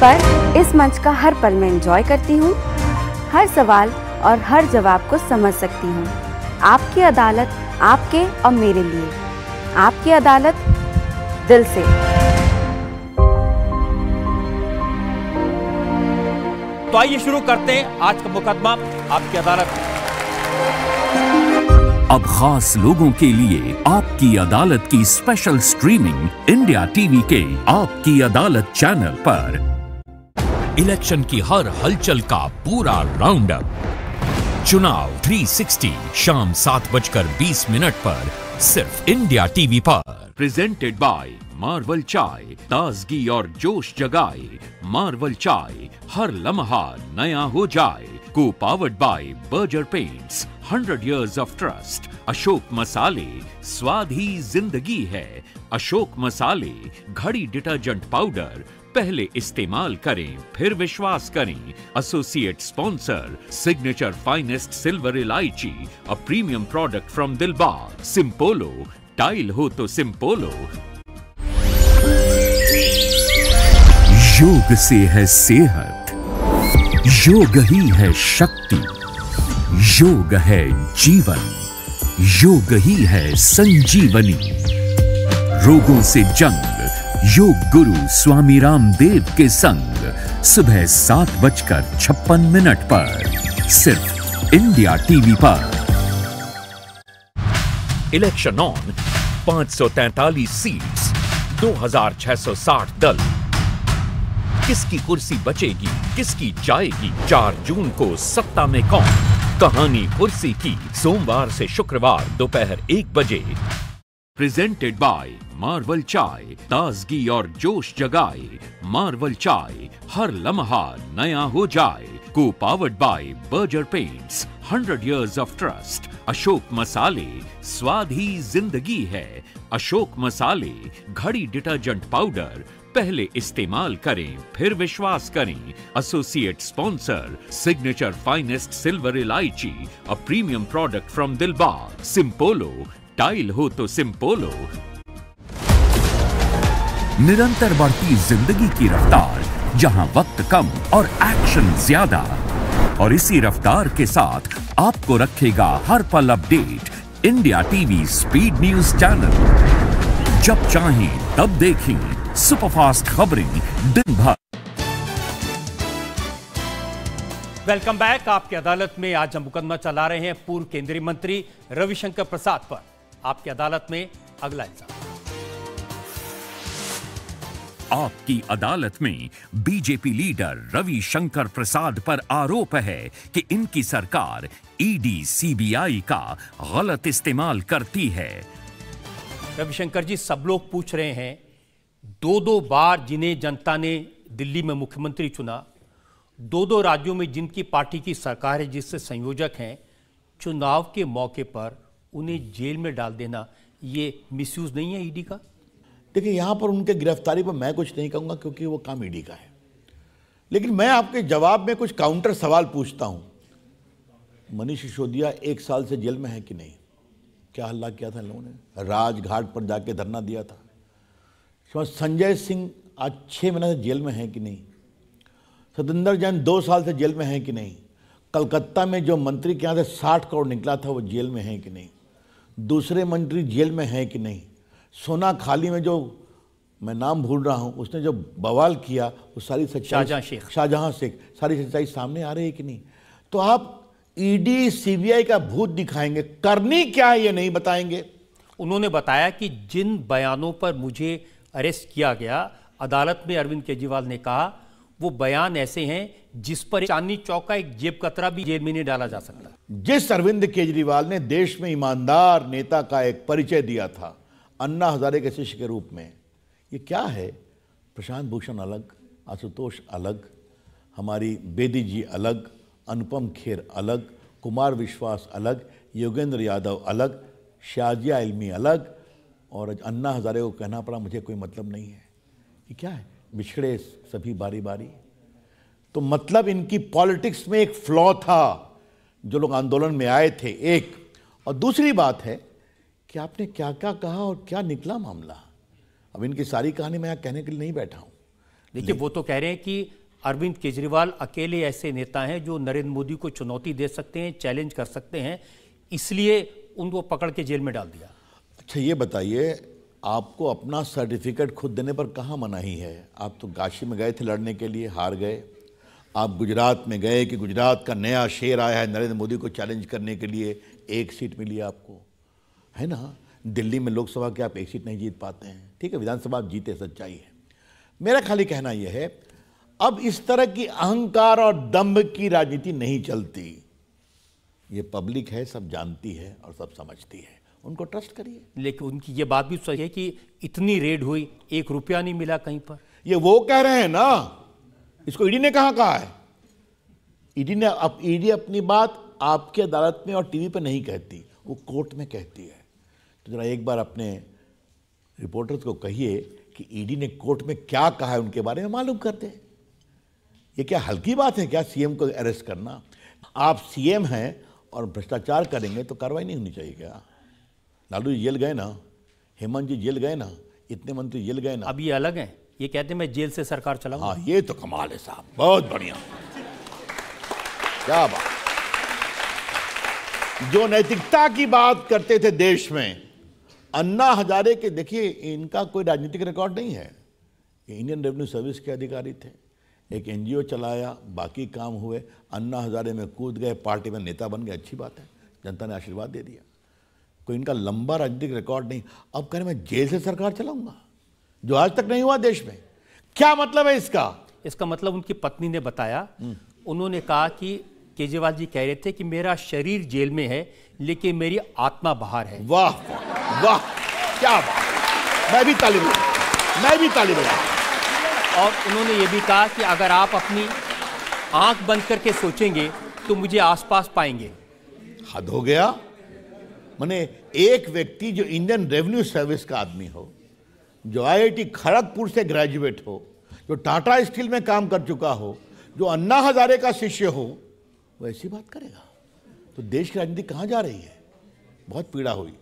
पर इस मंच का हर पल मैं एंजॉय करती हूँ। हर सवाल और हर जवाब को समझ सकती हूँ। आपकी अदालत आपके और मेरे लिए, आपकी अदालत दिल से। तो आइए शुरू करते हैं आज का मुकदमा आपकी अदालत। अब खास लोगों के लिए आपकी अदालत की स्पेशल स्ट्रीमिंग इंडिया टीवी के आपकी अदालत चैनल पर। इलेक्शन की हर हलचल का पूरा राउंडअप। चुनाव 360 शाम 7:20 पर सिर्फ इंडिया टीवी पर। प्रेजेंटेड बाय मार्वल चाय, ताजगी और जोश जगाए। मार्वल चाय, हर लम्हा नया हो जाए। को powered by Berger paints, 100 years of trust। Ashok मसाले, स्वाद ही जिंदगी है। अशोक मसाले, घड़ी डिटर्जेंट पाउडर, पहले इस्तेमाल करें फिर विश्वास करें। Associate sponsor signature finest silver इलायची, a premium product from Dilbagh. Simpolo, tile हो तो सिंपोलो। योग से है सेहत, योग ही है शक्ति, योग है जीवन, योग ही है संजीवनी। रोगों से जंग, योग गुरु स्वामी रामदेव के संग, सुबह 7:56 पर सिर्फ इंडिया टीवी पर। इलेक्शन ऑन, 543 सीट्स, 2660 दल। किसकी कुर्सी बचेगी, किसकी जाएगी, 4 जून को सत्ता में कौन? कहानी कुर्सी की, सोमवार से शुक्रवार दोपहर 1 बजे। प्रेजेंटेड बाय मार्वल चाय, ताजगी और जोश जगाए। मार्वल चाय, हर लम्हा नया हो जाए। को powered by Berger paints, 100 years of trust। Ashok मसाले, स्वाद ही जिंदगी है। अशोक मसाले, घड़ी डिटर्जेंट पाउडर, पहले इस्तेमाल करें फिर विश्वास करें। Associate sponsor signature finest silver इलायची, a premium product from Dilbagh. Simpolo, tile हो तो सिंपोलो। निरंतर बढ़ती जिंदगी की रफ्तार, जहां वक्त कम और एक्शन ज्यादा, और इसी रफ्तार के साथ आपको रखेगा हर पल update India TV speed news channel. जब चाहें तब देखें, सुपरफास्ट खबरें दिन भर। Welcome back. आपकी अदालत में आज हम मुकदमा चला रहे हैं पूर्व केंद्रीय मंत्री रविशंकर प्रसाद पर। आपकी अदालत में अगला इल्जाम। आपकी अदालत में बीजेपी लीडर रविशंकर प्रसाद पर आरोप है कि इनकी सरकार ईडी सीबीआई का गलत इस्तेमाल करती है। रविशंकर जी, सब लोग पूछ रहे हैं, दो बार जिन्हें जनता ने दिल्ली में मुख्यमंत्री चुना, दो राज्यों में जिनकी पार्टी की सरकार है, जिससे संयोजक हैं, चुनाव के मौके पर उन्हें जेल में डाल देना, ये मिसयूज नहीं है ईडी का? देखिए, यहाँ पर उनके गिरफ्तारी पर मैं कुछ नहीं कहूँगा क्योंकि वो काम ईडी का है, लेकिन मैं आपके जवाब में कुछ काउंटर सवाल पूछता हूँ। मनीष सिसोदिया 1 साल से जेल में है कि नहीं? क्या हल्ला किया था लोगों ने, राजघाट पर जाके धरना दिया था। संजय सिंह आज 6 महीने से जेल में है कि नहीं? सतेंद्र जैन 2 साल से जेल में है कि नहीं? कलकत्ता में जो मंत्री के यहाँ से 60 करोड़ निकला था वो जेल में है कि नहीं? दूसरे मंत्री जेल में है कि नहीं? सोना खाली में जो मैं नाम भूल रहा हूँ, उसने जो बवाल किया, वो सारी सच्चाई, शाहजहां शेख, सारी सच्चाई सामने आ रही है कि नहीं? तो आप ईडी सीबीआई का भूत दिखाएंगे, करनी क्या है ये नहीं बताएंगे। उन्होंने बताया कि जिन बयानों पर मुझे अरेस्ट किया गया, अदालत में अरविंद केजरीवाल ने कहा वो बयान ऐसे हैं जिस पर चांदनी चौक का एक जेब कतरा भी जेल में नहीं डाला जा सकता। जिस अरविंद केजरीवाल ने देश में ईमानदार नेता का एक परिचय दिया था, अन्ना हजारे के शिष्य के रूप में, ये क्या है? प्रशांत भूषण अलग, आशुतोष अलग, हमारी बेदी जी अलग, अनुपम खेर अलग, कुमार विश्वास अलग, योगेंद्र यादव अलग, शाजिया इल्मी अलग, और अन्ना हजारे को कहना पड़ा मुझे कोई मतलब नहीं है। ये क्या है? बिछड़े सभी बारी बारी। तो मतलब इनकी पॉलिटिक्स में एक फ्लॉ था, जो लोग आंदोलन में आए थे एक, और दूसरी बात है कि आपने क्या क्या कहा और क्या निकला मामला। अब इनकी सारी कहानी मैं यहाँ कहने के लिए नहीं बैठा हूँ। देखिए, वो तो कह रहे हैं कि अरविंद केजरीवाल अकेले ऐसे नेता हैं जो नरेंद्र मोदी को चुनौती दे सकते हैं, चैलेंज कर सकते हैं, इसलिए उनको पकड़ के जेल में डाल दिया। अच्छा, ये बताइए, आपको अपना सर्टिफिकेट खुद देने पर कहाँ मनाही है? आप तो काशी में गए थे लड़ने के लिए, हार गए। आप गुजरात में गए कि गुजरात का नया शेर आया है नरेंद्र मोदी को चैलेंज करने के लिए, 1 सीट मिली आपको, है ना? दिल्ली में लोकसभा की आप 1 सीट नहीं जीत पाते हैं, ठीक है, विधानसभा आप जीते, सच्चाई है। मेरा खाली कहना यह है, अब इस तरह की अहंकार और दम्भ की राजनीति नहीं चलती। ये पब्लिक है, सब जानती है और सब समझती है, उनको ट्रस्ट करिए। लेकिन उनकी ये बात भी सही है कि इतनी रेड हुई, 1 रुपया नहीं मिला कहीं पर। ये वो कह रहे हैं ना, इसको ईडी ने कहा है? ईडी अपनी बात आपकी अदालत में और टीवी पर नहीं कहती, वो कोर्ट में कहती है। तो जरा एक बार अपने रिपोर्टर्स को कहिए कि ईडी ने कोर्ट में क्या कहा है, उनके बारे में मालूम कर दे। ये क्या हल्की बात है क्या, सीएम को अरेस्ट करना? आप सीएम हैं और भ्रष्टाचार करेंगे तो कार्रवाई नहीं होनी चाहिए क्या? लालू जी जेल गए ना, हेमंत जी जेल गए ना, इतने मंत्री जेल गए ना। अब ये अलग हैं, ये कहते हैं मैं जेल से सरकार चलाऊंगा। हाँ, ये तो कमाल है साहब, बहुत बढ़िया, क्या बात। जो नैतिकता की बात करते थे देश में अन्ना हजारे के, देखिए इनका कोई राजनीतिक रिकॉर्ड नहीं है, इंडियन रेवेन्यू सर्विस के अधिकारी थे, एक NGO चलाया, बाकी काम हुए। अन्ना हजारे में कूद गए, पार्टी में नेता बन गए, अच्छी बात है, जनता ने आशीर्वाद दे दिया। कोई इनका लंबा राजनीतिक रिकॉर्ड नहीं। अब कह रहे मैं जेल से सरकार चलाऊंगा, जो आज तक नहीं हुआ देश में। क्या मतलब है इसका? इसका मतलब उनकी पत्नी ने बताया, उन्होंने कहा कि केजरीवाल जी कह रहे थे कि मेरा शरीर जेल में है लेकिन मेरी आत्मा बाहर है। वाह वाह, क्या बात। मैं भी तालिब हूं। और उन्होंने ये भी कहा कि अगर आप अपनी आंख बंद करके सोचेंगे तो मुझे आसपास पाएंगे। हद हो गया। माने एक व्यक्ति जो इंडियन रेवेन्यू सर्विस का आदमी हो, जो IIT खड़गपुर से ग्रेजुएट हो, जो टाटा स्टील में काम कर चुका हो, जो अन्ना हजारे का शिष्य हो, वो ऐसी बात करेगा तो देश की राजनीति कहाँ जा रही है? बहुत पीड़ा हुई,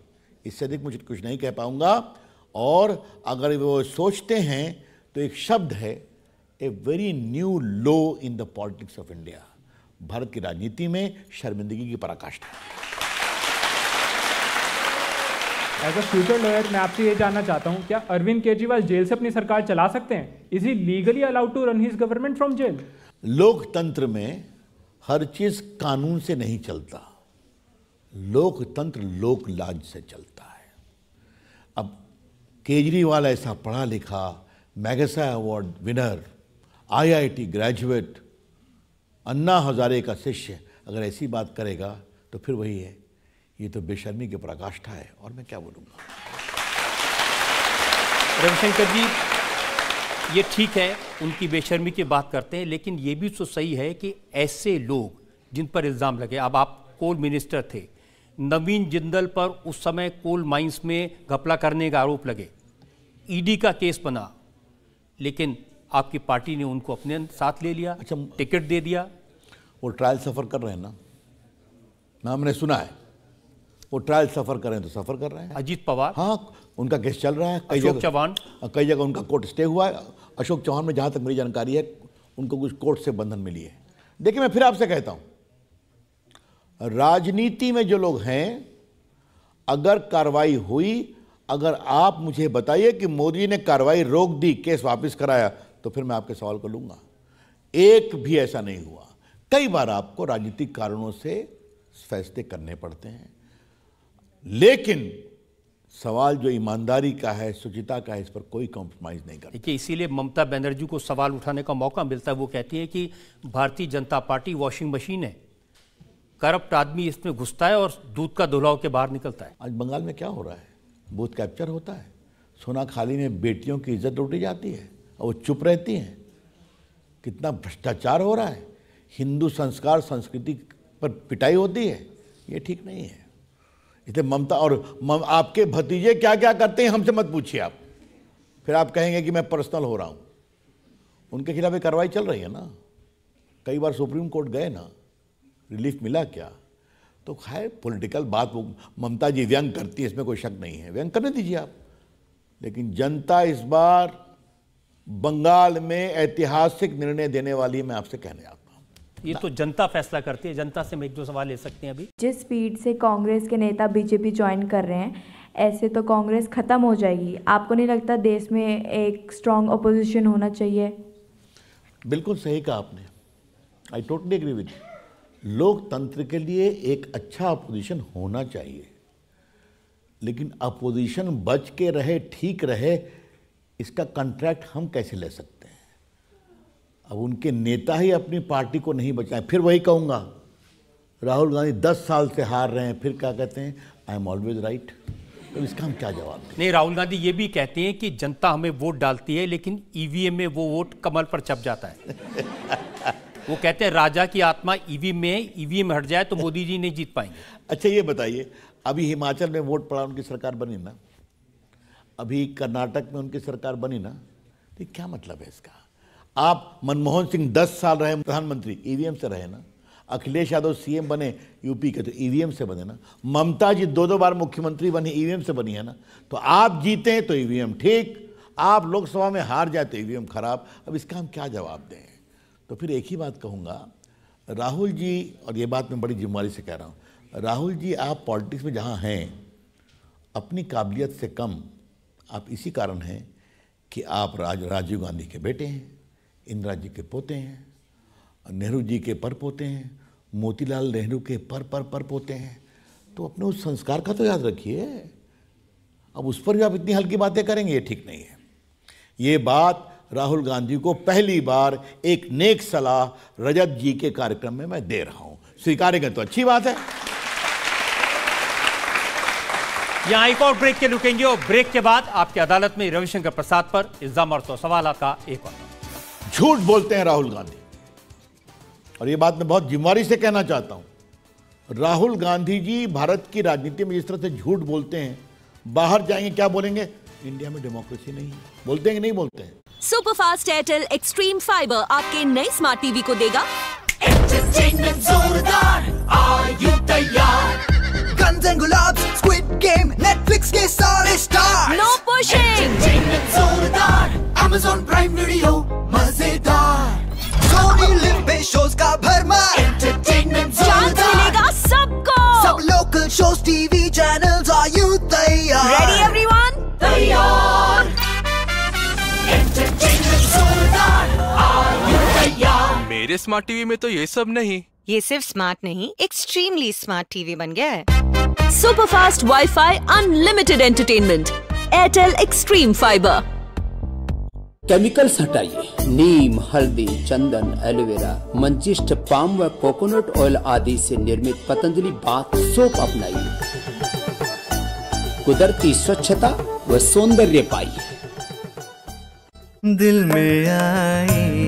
इससे अधिक मुझे कुछ नहीं कह पाऊंगा। और अगर वो सोचते हैं तो एक शब्द है, a very new low in the politics of India, Bharat की राजनीति में शर्मिंदगी की पराकाष्ठा। एज अ फ्यूचर लॉयर मैं आपसे ये जानना चाहता हूँ, क्या अरविंद केजरीवाल जेल से अपनी सरकार चला सकते हैं? Is he legally allowed to run his government from jail? लोकतंत्र में हर चीज कानून से नहीं चलता, लोकतंत्र लोकलाज से चलता है। अब केजरीवाल ऐसा पढ़ा लिखा, मैगसा award winner, IIT graduate, Anna Hazare का शिष्य, अगर ऐसी बात करेगा तो फिर वही है, ये तो बेशर्मी की पराकाष्ठा है, और मैं क्या बोलूँगा। रविशंकर जी, ये ठीक है उनकी बेशर्मी की बात करते हैं, लेकिन ये भी तो सही है कि ऐसे लोग जिन पर इल्ज़ाम लगे, अब आप कोल मिनिस्टर थे, नवीन जिंदल पर उस समय कोल माइंस में घपला करने का आरोप लगे, ईडी का केस बना, लेकिन आपकी पार्टी ने उनको अपने साथ ले लिया, अच्छा टिकट दे दिया। वो ट्रायल सफ़र कर रहे हैं ना, हमने सुना है वो ट्रायल सफ़र कर रहे हैं, तो सफ़र कर रहे हैं। अजीत पवार, हाँ उनका केस चल रहा है, अशोक चव्हाण, कई जगह उनका कोर्ट स्टे हुआ है। अशोक चव्हाण में जहाँ तक मेरी जानकारी है उनको कुछ कोर्ट से बंधन मिली है। देखिए मैं फिर आपसे कहता हूँ, राजनीति में जो लोग हैं, अगर कार्रवाई हुई, अगर आप मुझे बताइए कि मोदी ने कार्रवाई रोक दी, केस वापस कराया, तो फिर मैं आपके सवाल को लूँगा। एक भी ऐसा नहीं हुआ। कई बार आपको राजनीतिक कारणों से फैसले करने पड़ते हैं, लेकिन सवाल जो ईमानदारी का है, शुचिता का है, इस पर कोई कॉम्प्रोमाइज़ नहीं करता। देखिए इसीलिए ममता बनर्जी को सवाल उठाने का मौका मिलता है। वो कहती है कि Bharatiya Janata party washing machine है, करप्ट आदमी इसमें घुसता है और दूध का धुलाव के बाहर निकलता है। आज बंगाल में क्या हो रहा है, बूथ कैप्चर होता है, सोना खाली में बेटियों की इज्जत लूटी जाती है और वो चुप रहती हैं। कितना भ्रष्टाचार हो रहा है, हिंदू संस्कार संस्कृति पर पिटाई होती है, ये ठीक नहीं है। इसलिए ममता और आपके भतीजे क्या क्या करते हैं हमसे मत पूछिए आप, फिर आप कहेंगे कि मैं पर्सनल हो रहा हूँ। उनके खिलाफ ये कार्रवाई चल रही है ना, कई बार सुप्रीम कोर्ट गए ना, रिलीफ मिला क्या? तो खैर पॉलिटिकल बात वो ममता जी व्यंग करती है, इसमें कोई शक नहीं है, व्यंग करने दीजिए आप। लेकिन जनता इस बार बंगाल में ऐतिहासिक निर्णय देने वाली है, मैं आपसे कहने आता हूँ। ये तो जनता फैसला करती है, जनता से हम एक दो सवाल ले सकते हैं। अभी जिस स्पीड से कांग्रेस के नेता बीजेपी ज्वाइन कर रहे हैं, ऐसे तो कांग्रेस खत्म हो जाएगी। आपको नहीं लगता देश में एक स्ट्रांग अपोजिशन होना चाहिए? बिल्कुल सही कहा आपने, I totally agree with you. लोकतंत्र के लिए एक अच्छा अपोजिशन होना चाहिए, लेकिन अपोजिशन बच के रहे, ठीक रहे, इसका कॉन्ट्रैक्ट हम कैसे ले सकते हैं? अब उनके नेता ही अपनी पार्टी को नहीं बचाएं। फिर वही कहूँगा, राहुल गांधी 10 साल से हार रहे हैं, फिर क्या कहते हैं, आई एम ऑलवेज राइट। तो इसका हम क्या जवाब दें? नहीं, राहुल गांधी ये भी कहते हैं कि जनता हमें वोट डालती है, लेकिन EVM में वो वोट कमल पर छप जाता है। वो कहते हैं राजा की आत्मा ईवीएम में हट जाए तो मोदी जी नहीं जीत पाएंगे। अच्छा ये बताइए, अभी हिमाचल में वोट पड़ा, उनकी सरकार बनी ना, अभी कर्नाटक में उनकी सरकार बनी ना, तो क्या मतलब है इसका? आप मनमोहन सिंह 10 साल रहे प्रधानमंत्री, EVM से रहे ना, अखिलेश यादव CM बने यूपी के, तो EVM से बने ना, ममता जी 2-2 बार मुख्यमंत्री बनी, EVM से बनी है ना। तो आप जीते तो EVM ठीक, आप लोकसभा में हार जाए तो EVM खराब। अब इसका हम क्या जवाब दें? तो फिर एक ही बात कहूँगा, राहुल जी, और ये बात मैं बड़ी जिम्मेदारी से कह रहा हूँ, राहुल जी आप पॉलिटिक्स में जहाँ हैं अपनी काबिलियत से कम आप इसी कारण हैं कि आप राजीव गांधी के बेटे हैं, इंदिरा जी के पोते हैं, नेहरू जी के परपोते हैं, मोतीलाल नेहरू के परपोते हैं। तो अपने उस संस्कार का तो याद रखिए। अब उस पर भी आप इतनी हल्की बातें करेंगे, ये ठीक नहीं है। ये बात राहुल गांधी को पहली बार एक नेक सलाह रजत जी के कार्यक्रम में मैं दे रहा हूं, स्वीकारेंगे तो अच्छी बात है। यहां एक और ब्रेक के रुकेंगे और ब्रेक के बाद आपकी अदालत में रविशंकर प्रसाद पर इल्जाम और तो सवाल का एक और। झूठ बोलते हैं राहुल गांधी, और यह बात मैं बहुत जिम्मेदारी से कहना चाहता हूं। राहुल गांधी जी भारत की राजनीति में जिस तरह से झूठ बोलते हैं, बाहर जाएंगे क्या बोलेंगे, इंडिया में डेमोक्रेसी नहीं है, बोलते हैं कि नहीं बोलते हैं। Super fast Airtel extreme fibre आपके नए स्मार्ट टीवी को देगा एंटरटेनमेंट जोरदार। आर यू तैयार? Guns and Gulaabs, squid game, Netflix के सारे स्टार, नो पुशिंग, एंटरटेनमेंट जोरदार, Amazon प्राइम वीडियो मजेदार, सोनी लिव पे शोज का भरमार, एंटरटेनमेंट जोरदार मिलेगा सबको, सब local shows, TV channels, are you तैयार? मेरे स्मार्ट टीवी में तो ये सब नहीं। ये सिर्फ स्मार्ट नहीं, एक्सट्रीमली स्मार्ट टीवी बन गया है। Super fast WiFi, unlimited entertainment, Airtel extreme fibre. Chemicals हटाइए। नीम, हल्दी, चंदन, एलोवेरा, मंजिष्ठ, पाम व कोकोनट ऑयल आदि से निर्मित पतंजलि बाथ सोप अपनाइए। कुदरती स्वच्छता व सौंदर्य पाइए। दिल में आई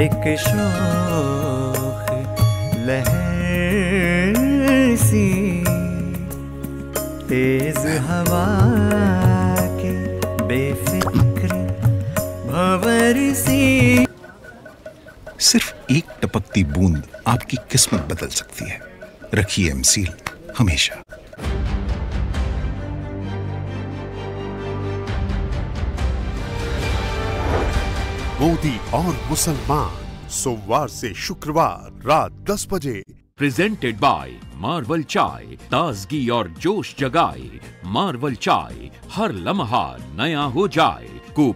एक शोख लहर सी, तेज हवा के बेफिक्र सी। सिर्फ एक टपकती बूंद आपकी किस्मत बदल सकती है। रखिए एमसील हमेशा। मोदी और मुसलमान, सोमवार से शुक्रवार रात 10 बजे। प्रेजेंटेड बाय मार्वल चाय। ताजगी और जोश जगाए मार्वल चाय, हर लम्हा नया हो जाए।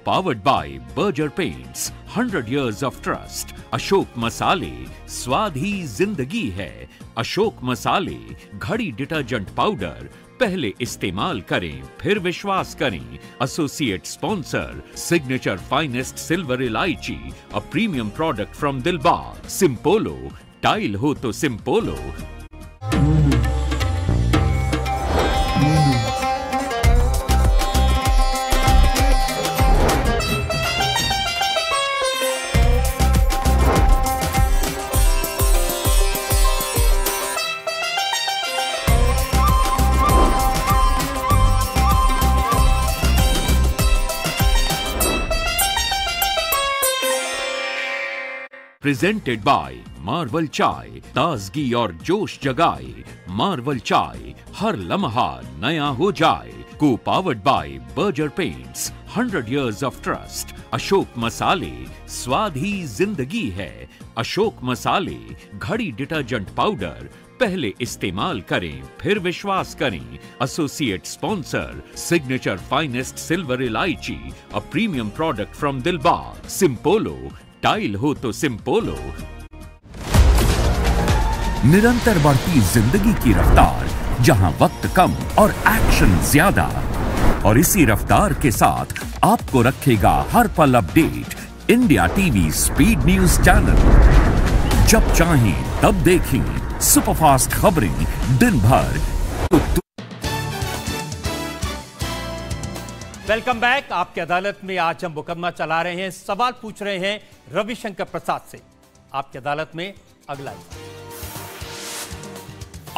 Powered by Berger paints, 100 years of trust। Ashok मसाले, स्वाद ही जिंदगी है। अशोक मसाले, घड़ी डिटर्जेंट पाउडर, पहले इस्तेमाल करें फिर विश्वास करें। Associate sponsor signature finest silver इलायची, a premium product from Dilbagh. Simpolo, tile हो तो सिंपोलो। प्रेजेंटेड बाय मार्वल चाय। ताजगी और जोश जगाए मार्वल चाय, हर लम्हा नया हो जाए। को powered by Berger paints, 100 years of trust। Ashok मसाले, स्वाद ही जिंदगी है। अशोक मसाले, घड़ी डिटर्जेंट पाउडर, पहले इस्तेमाल करें फिर विश्वास करें। Associate sponsor signature finest silver इलायची, a premium product from Dilbagh. Simpolo, tile हो तो सिंपोलो। निरंतर बढ़ती जिंदगी की रफ्तार, जहां वक्त कम और एक्शन ज्यादा, और इसी रफ्तार के साथ आपको रखेगा हर पल update India TV speed news channel. जब चाहें तब देखें सुपरफास्ट खबरें दिन भर। Welcome back. आपकी अदालत में आज हम मुकदमा चला रहे हैं, सवाल पूछ रहे हैं रविशंकर प्रसाद से। आपकी अदालत में अगला।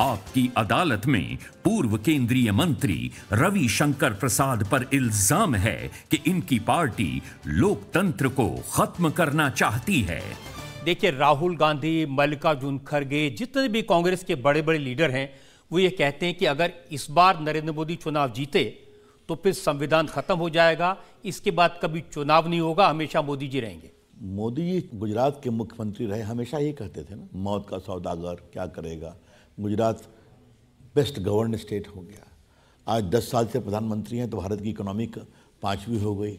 आपकी अदालत में पूर्व केंद्रीय मंत्री रविशंकर प्रसाद पर इल्जाम है कि इनकी पार्टी लोकतंत्र को खत्म करना चाहती है। देखिए, राहुल गांधी, मल्लिकार्जुन खड़गे, जितने भी कांग्रेस के बड़े बड़े लीडर हैं, वो ये कहते हैं कि अगर इस बार नरेंद्र मोदी चुनाव जीते तो फिर संविधान खत्म हो जाएगा, इसके बाद कभी चुनाव नहीं होगा, हमेशा मोदी जी रहेंगे। मोदी जी गुजरात के मुख्यमंत्री रहे, हमेशा ये कहते थे ना, मौत का सौदागर क्या करेगा। गुजरात बेस्ट गवर्न स्टेट हो गया। आज 10 साल से प्रधानमंत्री हैं तो भारत की इकोनॉमी 5वीं हो गई।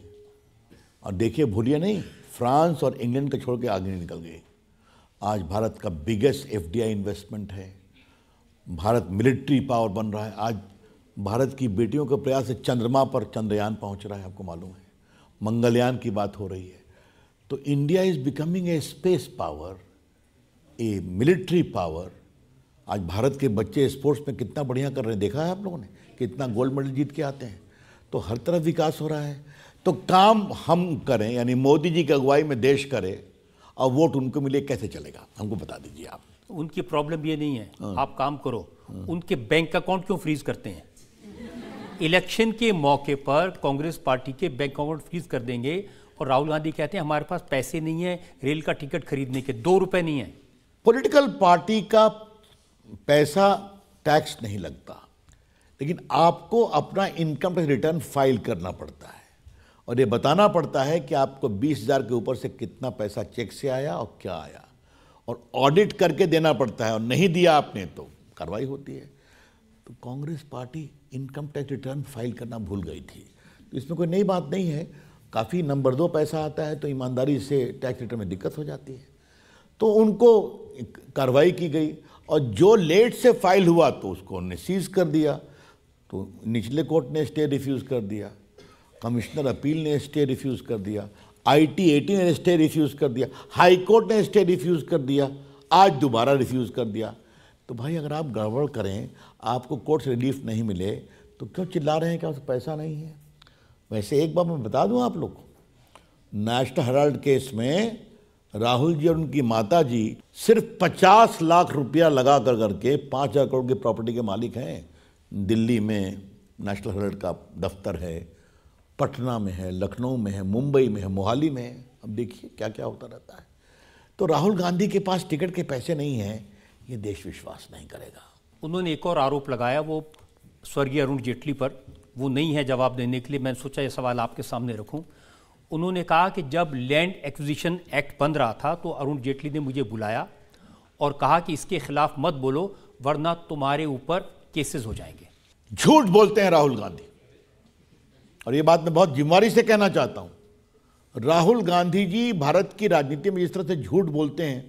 और देखिए, भूलिए नहीं, फ्रांस और इंग्लैंड को छोड़ के आगे निकल गए। आज भारत का बिगेस्ट FDI इन्वेस्टमेंट है। भारत मिलिट्री पावर बन रहा है। आज भारत की बेटियों के प्रयास से चंद्रमा पर चंद्रयान पहुंच रहा है, आपको मालूम है। मंगलयान की बात हो रही है। तो India is becoming a space power, a military power. आज भारत के बच्चे स्पोर्ट्स में कितना बढ़िया कर रहे हैं, देखा है आप लोगों ने, कितना गोल्ड मेडल जीत के आते हैं। तो हर तरफ विकास हो रहा है। तो काम हम करें, यानी मोदी जी की अगुवाई में देश करे, और वोट उनको मिले, कैसे चलेगा हमको बता दीजिए आप। उनकी प्रॉब्लम ये नहीं है, आप काम करो। उनके बैंक अकाउंट क्यों फ्रीज करते हैं? इलेक्शन के मौके पर कांग्रेस पार्टी के बैंक अकाउंट फ्रीज कर देंगे, और राहुल गांधी कहते हैं हमारे पास पैसे नहीं है रेल का टिकट खरीदने के, 2 रुपए नहीं है। पॉलिटिकल पार्टी का पैसा टैक्स नहीं लगता, लेकिन आपको अपना इनकम टैक्स रिटर्न फाइल करना पड़ता है, और ये बताना पड़ता है कि आपको 20,000 के ऊपर से कितना पैसा चेक से आया और क्या आया, और ऑडिट करके देना पड़ता है, और नहीं दिया आपने तो कार्रवाई होती है। तो Congress party income tax return file करना भूल गई थी। तो इसमें कोई नई बात नहीं है। काफ़ी नंबर दो पैसा आता है तो ईमानदारी से टैक्स रिटर्न में दिक्कत हो जाती है, तो उनको कार्रवाई की गई और जो लेट से फाइल हुआ तो उसको उन्होंने सीज कर दिया, तो निचले कोर्ट ने स्टे रिफ्यूज़ कर दिया, कमिश्नर अपील ने स्टे रिफ्यूज़ कर दिया, आईटी ने स्टे रिफ्यूज़ कर दिया, हाई कोर्ट ने स्टे रिफ्यूज़ कर दिया, आज दोबारा रिफ्यूज़ कर दिया। तो भाई अगर आप गड़बड़ करें आपको कोर्ट से रिलीफ नहीं मिले तो क्यों चिल्ला रहे हैं क्या पैसा नहीं है। वैसे एक बार मैं बता दूं आप लोग को, नेशनल हेराल्ड केस में राहुल जी और उनकी माता जी सिर्फ 50 लाख रुपया लगा कर करके 5,000 करोड़ की प्रॉपर्टी के मालिक हैं। दिल्ली में नेशनल हेराल्ड का दफ्तर है, पटना में है, लखनऊ में है, मुंबई में है, मोहाली में है। अब देखिए क्या क्या होता रहता है। तो राहुल गांधी के पास टिकट के पैसे नहीं हैं, ये देश विश्वास नहीं करेगा। उन्होंने एक और आरोप लगाया वो स्वर्गीय अरुण जेटली पर, वो नहीं है जवाब देने के लिए, मैंने सोचा ये सवाल आपके सामने रखूं। उन्होंने कहा कि जब लैंड एक्विजिशन एक्ट बन रहा था तो अरुण जेटली ने मुझे बुलाया और कहा कि इसके खिलाफ मत बोलो वरना तुम्हारे ऊपर केसेस हो जाएंगे। झूठ बोलते हैं राहुल गांधी, और ये बात मैं बहुत जिम्मेदारी से कहना चाहता हूँ। राहुल गांधी जी भारत की राजनीति में जिस तरह से झूठ बोलते हैं,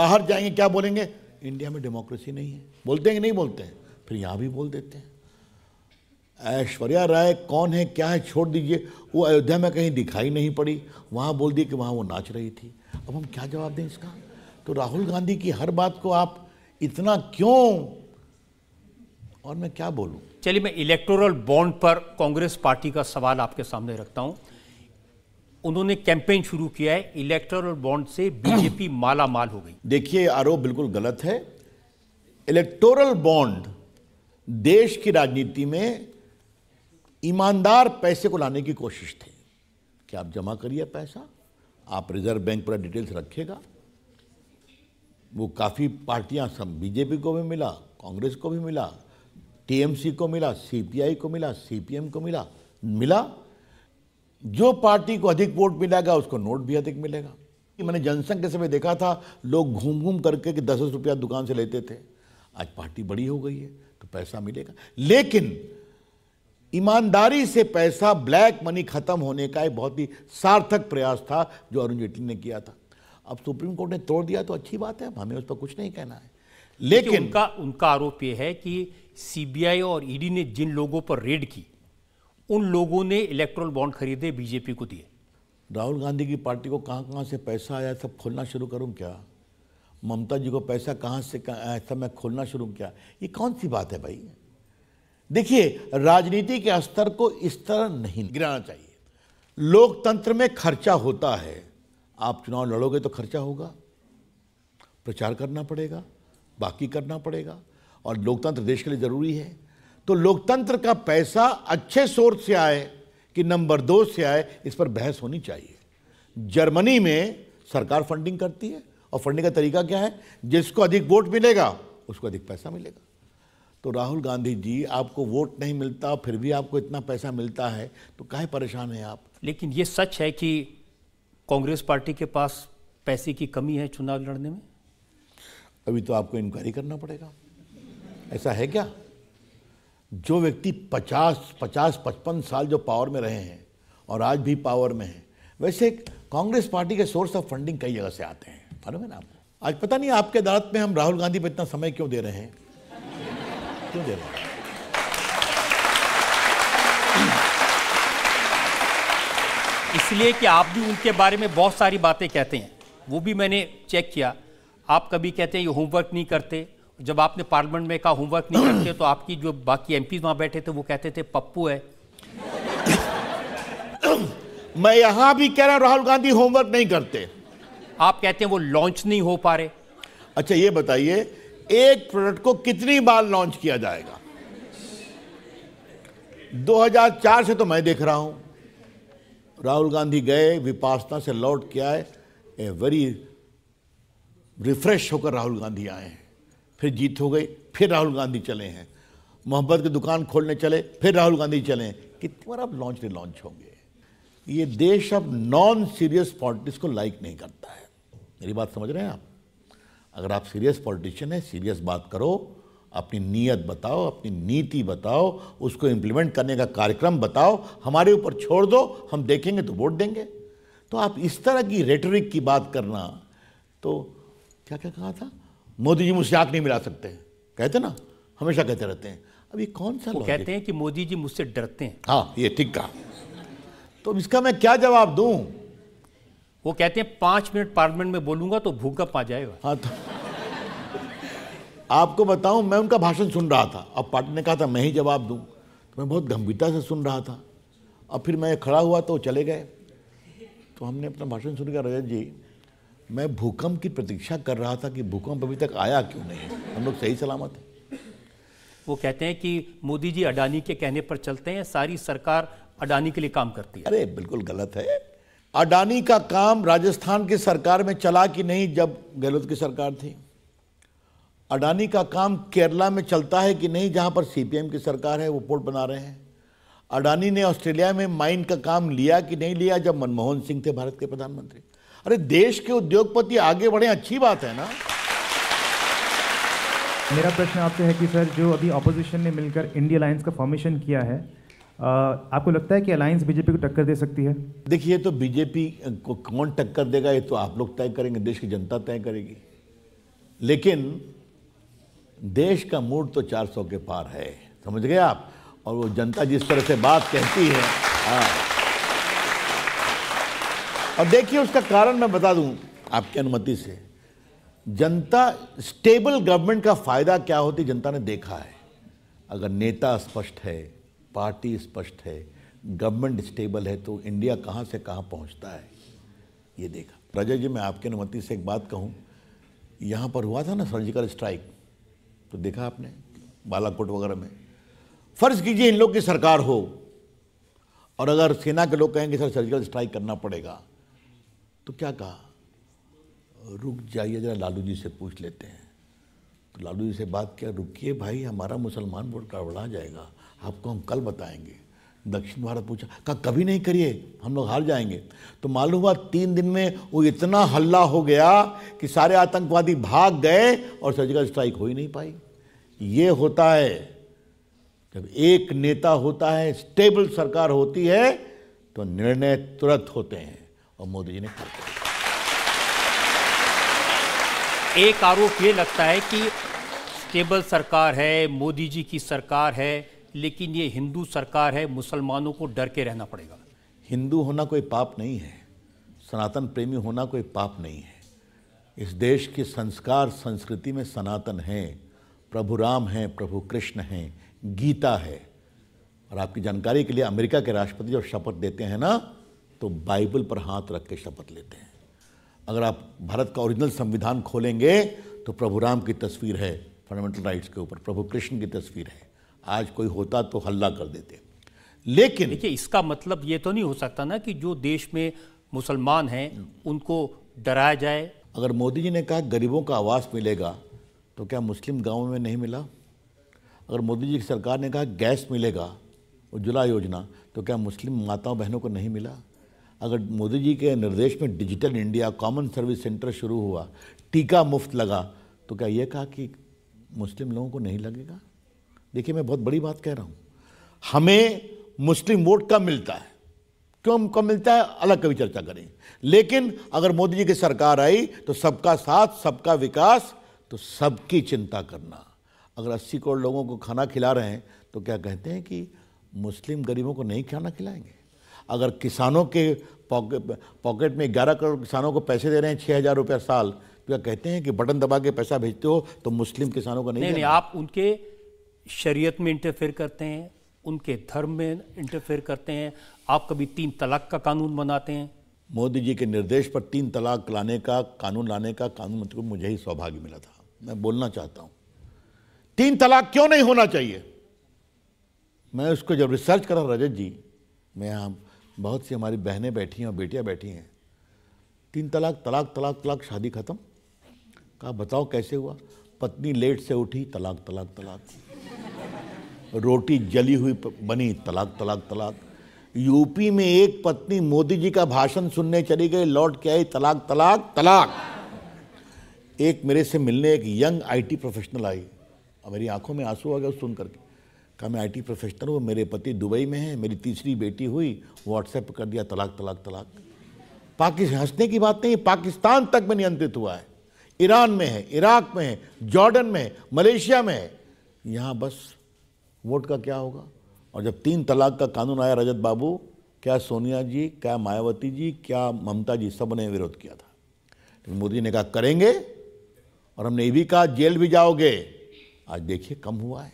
बाहर जाएंगे क्या बोलेंगे, इंडिया में डेमोक्रेसी नहीं है, बोलते हैं कि नहीं बोलते हैं, फिर यहाँ भी बोल देते हैं। ऐश्वर्या राय कौन है क्या है छोड़ दीजिए, वो अयोध्या में कहीं दिखाई नहीं पड़ी, वहाँ बोल दिए कि वहाँ वो नाच रही थी। अब हम क्या जवाब दें इसका। तो राहुल गांधी की हर बात को आप इतना क्यों, और मैं क्या बोलूँ। चलिए मैं इलेक्टोरल बॉन्ड पर कांग्रेस पार्टी का सवाल आपके सामने रखता हूँ। उन्होंने कैंपेन शुरू किया है, इलेक्टोरल बॉन्ड से बीजेपी माला माल हो गई। देखिए आरोप बिल्कुल गलत है। इलेक्टोरल बॉन्ड देश की राजनीति में ईमानदार पैसे को लाने की कोशिश थी कि आप जमा करिए पैसा, आप रिजर्व बैंक पर डिटेल्स रखेगा। वो काफ़ी पार्टियां, बीजेपी को भी मिला, कांग्रेस को भी मिला, टीएमसी को मिला, सीपीआई को मिला, सीपीएम को मिला। जो पार्टी को अधिक वोट मिलेगा उसको नोट भी अधिक मिलेगा। मैंने जनसंघ के समय देखा था लोग घूम घूम करके कि 10-10 रुपया दुकान से लेते थे। आज पार्टी बड़ी हो गई है तो पैसा मिलेगा, लेकिन ईमानदारी से पैसा, ब्लैक मनी खत्म होने का एक बहुत ही सार्थक प्रयास था जो अरुण जेटली ने किया था। अब सुप्रीम कोर्ट ने तोड़ दिया तो अच्छी बात है, हमें उस पर कुछ नहीं कहना है। लेकिन उनका आरोप यह है कि सीबीआई और ईडी ने जिन लोगों पर रेड की उन लोगों ने इलेक्ट्रल बॉन्ड खरीदे, बीजेपी को दिए। राहुल गांधी की पार्टी को कहाँ कहाँ से पैसा आया सब खोलना शुरू करूँ क्या, ममता जी को पैसा कहाँ से आया सब मैं खोलना शुरू क्या, ये कौन सी बात है भाई। देखिए राजनीति के स्तर को इस तरह नहीं गिराना चाहिए। लोकतंत्र में खर्चा होता है, आप चुनाव लड़ोगे तो खर्चा होगा, प्रचार करना पड़ेगा, बाकी करना पड़ेगा, और लोकतंत्र देश के लिए ज़रूरी है। तो लोकतंत्र का पैसा अच्छे सोर्स से आए कि नंबर दो से आए, इस पर बहस होनी चाहिए। जर्मनी में सरकार फंडिंग करती है, और फंडिंग का तरीका क्या है, जिसको अधिक वोट मिलेगा उसको अधिक पैसा मिलेगा। तो राहुल गांधी जी आपको वोट नहीं मिलता फिर भी आपको इतना पैसा मिलता है तो काहे परेशान हैं आप। लेकिन ये सच है कि कांग्रेस पार्टी के पास पैसे की कमी है चुनाव लड़ने में, अभी तो आपको इंक्वायरी करना पड़ेगा। ऐसा है क्या, जो व्यक्ति 50-55 साल जो पावर में रहे हैं और आज भी पावर में हैं। वैसे कांग्रेस पार्टी के सोर्स ऑफ फंडिंग कई जगह से आते हैं, मालूम है ना आपको। आज पता नहीं आपके अदालत में हम राहुल गांधी पर इतना समय क्यों दे रहे हैं, क्यों दे रहे हैं। इसलिए कि आप भी उनके बारे में बहुत सारी बातें कहते हैं, वो भी मैंने चेक किया। आप कभी कहते हैं ये होमवर्क नहीं करते, जब आपने पार्लियामेंट में कहा होमवर्क नहीं करते तो आपकी जो बाकी एमपी वहां बैठे थे वो कहते थे पप्पू है। मैं यहां भी कह रहा हूं राहुल गांधी होमवर्क नहीं करते, आप कहते हैं वो लॉन्च नहीं हो पा रहे। अच्छा ये बताइए एक प्रोडक्ट को कितनी बार लॉन्च किया जाएगा, 2004 से तो मैं देख रहा हूं। राहुल गांधी गए, विपासना से लौट के आए, वेरी रिफ्रेश होकर राहुल गांधी आए हैं, फिर जीत हो गई, फिर राहुल गांधी चले हैं, मोहब्बत की दुकान खोलने चले, फिर राहुल गांधी चले हैं। कितनी बार आप लॉन्च रिलॉन्च होंगे। ये देश अब नॉन सीरियस पॉलिटिक्स को लाइक नहीं करता है, मेरी बात समझ रहे हैं आप। अगर आप सीरियस पॉलिटिशियन हैं सीरियस बात करो, अपनी नीयत बताओ, अपनी नीति बताओ, उसको इम्प्लीमेंट करने का कार्यक्रम बताओ, हमारे ऊपर छोड़ दो, हम देखेंगे तो वोट देंगे। तो आप इस तरह की रेटोरिक की बात करना, तो क्या क्या कहा था मोदी जी, मुझसे आँख नहीं मिला सकते, कहते ना, हमेशा कहते रहते हैं। अब ये कौन सा लोग कहते हैं कि मोदी जी मुझसे डरते हैं। हाँ, ये ठीक कहा। तो इसका मैं क्या जवाब दूँ? वो कहते हैं 5 मिनट पार्लियामेंट में बोलूँगा तो भूकंप आ जाएगा। हाँ, तो आपको बताऊं, मैं उनका भाषण सुन रहा था। अब पार्टी ने कहा था मैं ही जवाब दूं, तो मैं बहुत गंभीरता से सुन रहा था। अब फिर मैं खड़ा हुआ तो चले गए। तो हमने अपना भाषण सुन कर, रजत जी मैं भूकंप की प्रतीक्षा कर रहा था कि भूकंप अभी तक आया क्यों नहीं, हम लोग सही सलामत हैं। वो कहते हैं कि मोदी जी अडानी के कहने पर चलते हैं, सारी सरकार अडानी के लिए काम करती है। अरे बिल्कुल गलत है। अडानी का काम राजस्थान की सरकार में चला कि नहीं जब गहलोत की सरकार थी, अडानी का काम केरला में चलता है कि नहीं जहाँ पर सीपीएम की सरकार है, वो पोर्ट बना रहे हैं, अडानी ने ऑस्ट्रेलिया में माइन का काम लिया कि नहीं लिया जब मनमोहन सिंह थे भारत के प्रधानमंत्री। अरे देश के उद्योगपति आगे बढ़े, अच्छी बात है ना। मेरा प्रश्न आपसे है कि सर, जो अभी ऑपोजिशन ने मिलकर इंडिया अलायंस का फॉर्मेशन किया है, आपको लगता है कि अलायंस बीजेपी को टक्कर दे सकती है? देखिए, तो बीजेपी को कौन टक्कर देगा ये तो आप लोग तय करेंगे, देश की जनता तय करेगी। लेकिन देश का मूड तो 400 के पार है, समझ गए आप? और वो जनता जिस तरह से बात कहती है, और देखिए उसका कारण मैं बता दूं आपकी अनुमति से। जनता स्टेबल गवर्नमेंट का फायदा क्या होती जनता ने देखा है। अगर नेता स्पष्ट है, पार्टी स्पष्ट है, गवर्नमेंट स्टेबल है, तो इंडिया कहां से कहां पहुंचता है ये देखा। रजय जी मैं आपकी अनुमति से एक बात कहूं, यहां पर हुआ था ना सर्जिकल स्ट्राइक, तो देखा आपने बालाकोट वगैरह में। फर्ज कीजिए इन लोग की सरकार हो और अगर सेना के लोग कहेंगे सर सर्जिकल स्ट्राइक करना पड़ेगा, तो क्या कहा, रुक जाइए जरा लालू जी से पूछ लेते हैं। तो लालू जी से बात किया, रुकिए भाई हमारा मुसलमान वोट गड़बड़ा जाएगा, आपको हम कल बताएंगे। दक्षिण भारत पूछा, कहा कभी नहीं करिए हम लोग हार जाएंगे। तो मालूम हुआ 3 दिन में वो इतना हल्ला हो गया कि सारे आतंकवादी भाग गए और सर्जिकल स्ट्राइक हो ही नहीं पाई। ये होता है जब एक नेता होता है, स्टेबल सरकार होती है, तो निर्णय तुरंत होते हैं, और मोदी जी ने किया। एक आरोप ये लगता है कि स्टेबल सरकार है, मोदी जी की सरकार है, लेकिन ये हिंदू सरकार है, मुसलमानों को डर के रहना पड़ेगा। हिंदू होना कोई पाप नहीं है, सनातन प्रेमी होना कोई पाप नहीं है। इस देश के संस्कार संस्कृति में सनातन है, प्रभु राम हैं, प्रभु कृष्ण हैं, गीता है। और आपकी जानकारी के लिए अमेरिका के राष्ट्रपति जब शपथ देते हैं ना, तो बाइबल पर हाथ रख के शपथ लेते हैं। अगर आप भारत का ओरिजिनल संविधान खोलेंगे तो प्रभु राम की तस्वीर है फंडामेंटल राइट्स के ऊपर, प्रभु कृष्ण की तस्वीर है। आज कोई होता तो हल्ला कर देते। लेकिन देखिए, इसका मतलब ये तो नहीं हो सकता ना कि जो देश में मुसलमान हैं उनको डराया जाए। अगर मोदी जी ने कहा गरीबों का आवास मिलेगा, तो क्या मुस्लिम गाँव में नहीं मिला? अगर मोदी जी की सरकार ने कहा गैस मिलेगा, उज्ज्वला योजना, तो क्या मुस्लिम माताओं बहनों को नहीं मिला? अगर मोदी जी के निर्देश में digital India common service centre शुरू हुआ, टीका मुफ्त लगा, तो क्या ये कहा कि मुस्लिम लोगों को नहीं लगेगा? देखिए मैं बहुत बड़ी बात कह रहा हूँ। हमें मुस्लिम वोट कम मिलता है, क्यों कम मिलता है अलग कभी चर्चा करें। लेकिन अगर मोदी जी की सरकार आई तो सबका साथ सबका विकास, तो सबकी चिंता करना। अगर 80 करोड़ लोगों को खाना खिला रहे हैं, तो क्या कहते हैं कि मुस्लिम गरीबों को नहीं खाना खिलाएंगे? अगर किसानों के पॉकेट में 11 करोड़ किसानों को पैसे दे रहे हैं 6,000 रुपये साल, तो क्या कहते हैं कि बटन दबा के पैसा भेजते हो तो मुस्लिम किसानों को नहीं? आप उनके शरीयत में इंटरफेयर करते हैं, उनके धर्म में इंटरफेयर करते हैं। आप कभी 3 तलाक का कानून बनाते हैं? मोदी जी के निर्देश पर 3 तलाक लाने का कानून कानून मंत्री को मुझे ही सौभाग्य मिला था। मैं बोलना चाहता हूँ 3 तलाक क्यों नहीं होना चाहिए। मैं उसको जब रिसर्च करा, रजत जी मैं यहाँ बहुत सी हमारी बहनें बैठी हैं और बेटियाँ बैठी हैं, 3 तलाक, तलाक, तलाक, तलाक, शादी ख़त्म। कहा बताओ कैसे हुआ? पत्नी लेट से उठी, तलाक तलाक तलाक। रोटी जली हुई बनी, तलाक तलाक तलाक। यूपी में एक पत्नी मोदी जी का भाषण सुनने चली गई, लौट के आई, तलाक तलाक तलाक। एक मेरे से मिलने एक यंग आईटी प्रोफेशनल आई, और मेरी आंखों में आंसू आ गया सुन करके। कहा मैं IT प्रोफेशनल हूँ, मेरे पति दुबई में है, मेरी तीसरी बेटी हुई, व्हाट्सएप कर दिया तलाक तलाक तलाक। पाकिस्तान, हंसने की बात नहीं, पाकिस्तान तक में नियंत्रित हुआ है, ईरान में है, इराक में है, जॉर्डन में है, मलेशिया में है। यहाँ बस वोट का क्या होगा। और जब 3 तलाक का कानून आया रजत बाबू, क्या सोनिया जी, क्या मायावती जी, क्या ममता जी, सब ने विरोध किया था। लेकिन मोदी ने कहा करेंगे, और हमने ये भी कहा जेल भी जाओगे। आज देखिए कम हुआ है।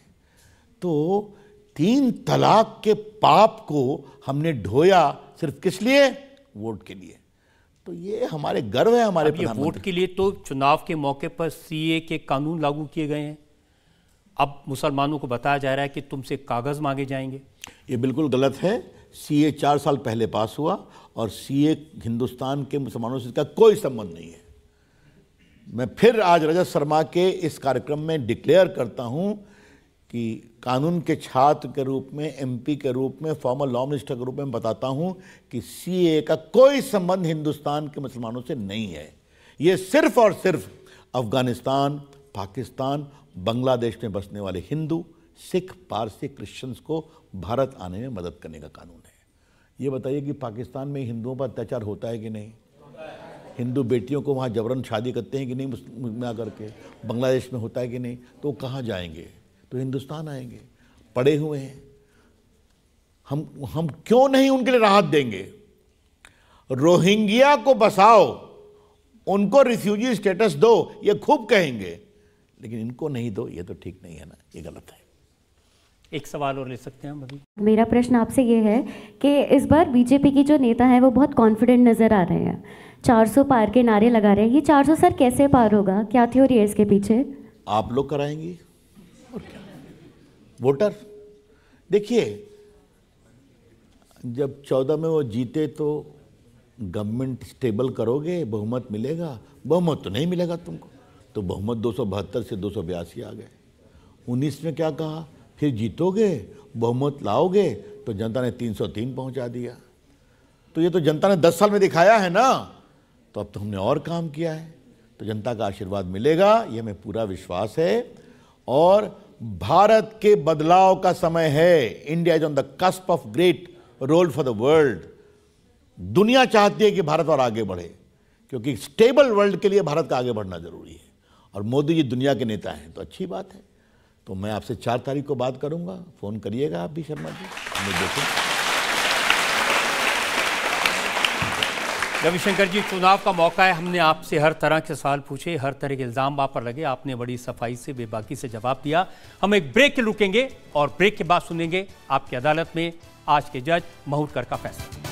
तो 3 तलाक के पाप को हमने ढोया सिर्फ किस लिए, वोट के लिए। तो ये हमारे गर्व है हमारे प्रधानमंत्री। वोट के लिए तो चुनाव के मौके पर CAA के कानून लागू किए गए हैं। अब मुसलमानों को बताया जा रहा है कि तुमसे कागज़ मांगे जाएंगे। ये बिल्कुल गलत है। CAA 4 साल पहले पास हुआ और CAA हिंदुस्तान के मुसलमानों से इसका कोई संबंध नहीं है। मैं फिर आज रजत शर्मा के इस कार्यक्रम में डिक्लेयर करता हूँ कि कानून के छात्र के रूप में, MP के रूप में, फॉर्मर लॉ मिनिस्टर के रूप में बताता हूँ कि CAA का कोई संबंध हिंदुस्तान के मुसलमानों से नहीं है। ये सिर्फ और सिर्फ अफगानिस्तान, पाकिस्तान, बांग्लादेश में बसने वाले हिंदू, सिख, पारसी, क्रिश्चियंस को भारत आने में मदद करने का कानून है। ये बताइए कि पाकिस्तान में हिंदुओं पर अत्याचार होता है कि नहीं? हिंदू बेटियों को वहाँ जबरन शादी करते हैं कि नहीं मुस्लिम करके? बांग्लादेश में होता है कि नहीं? तो कहाँ जाएंगे? तो हिंदुस्तान आएंगे। पड़े हुए हैं हम क्यों नहीं उनके लिए राहत देंगे? रोहिंग्या को बसाओ, उनको रिफ्यूजी स्टेटस दो, ये खूब कहेंगे, लेकिन इनको नहीं दो, ये तो ठीक नहीं है ना, ये गलत है। एक सवाल और ले सकते हैं हम अभी। मेरा प्रश्न आपसे ये है कि इस बार बीजेपी की जो नेता हैं वो बहुत कॉन्फिडेंट नज़र आ रहे हैं, 400 पार के नारे लगा रहे हैं। ये 400 सर कैसे पार होगा? क्या थ्योरी है इसके पीछे? आप लोग कराएंगे और क्या वोटर। देखिए जब 14 में वो जीते तो गवर्नमेंट स्टेबल करोगे, बहुमत मिलेगा, बहुमत तो नहीं मिलेगा तुमको, तो बहुमत 272 से 282 आ गए। 19 में क्या कहा, फिर जीतोगे, बहुमत लाओगे, तो जनता ने 303 पहुंचा दिया। तो ये तो जनता ने 10 साल में दिखाया है ना। तो अब तो हमने और काम किया है, तो जनता का आशीर्वाद मिलेगा, ये हमें पूरा विश्वास है। और भारत के बदलाव का समय है। India is on the cusp of great role for the world. दुनिया चाहती है कि भारत और आगे बढ़े, क्योंकि स्टेबल वर्ल्ड के लिए भारत का आगे बढ़ना जरूरी है। और मोदी जी दुनिया के नेता हैं, तो अच्छी बात है। तो मैं आपसे 4 तारीख को बात करूंगा, फ़ोन करिएगा आप भी शर्मा जी, हमें देखें। रविशंकर जी, चुनाव का मौका है, हमने आपसे हर तरह के सवाल पूछे, हर तरह के इल्ज़ाम आप पर लगे, आपने बड़ी सफाई से, बेबाकी से जवाब दिया। हम एक ब्रेक रुकेंगे और ब्रेक के बाद सुनेंगे आपकी अदालत में आज के जज महूरकर का फैसला।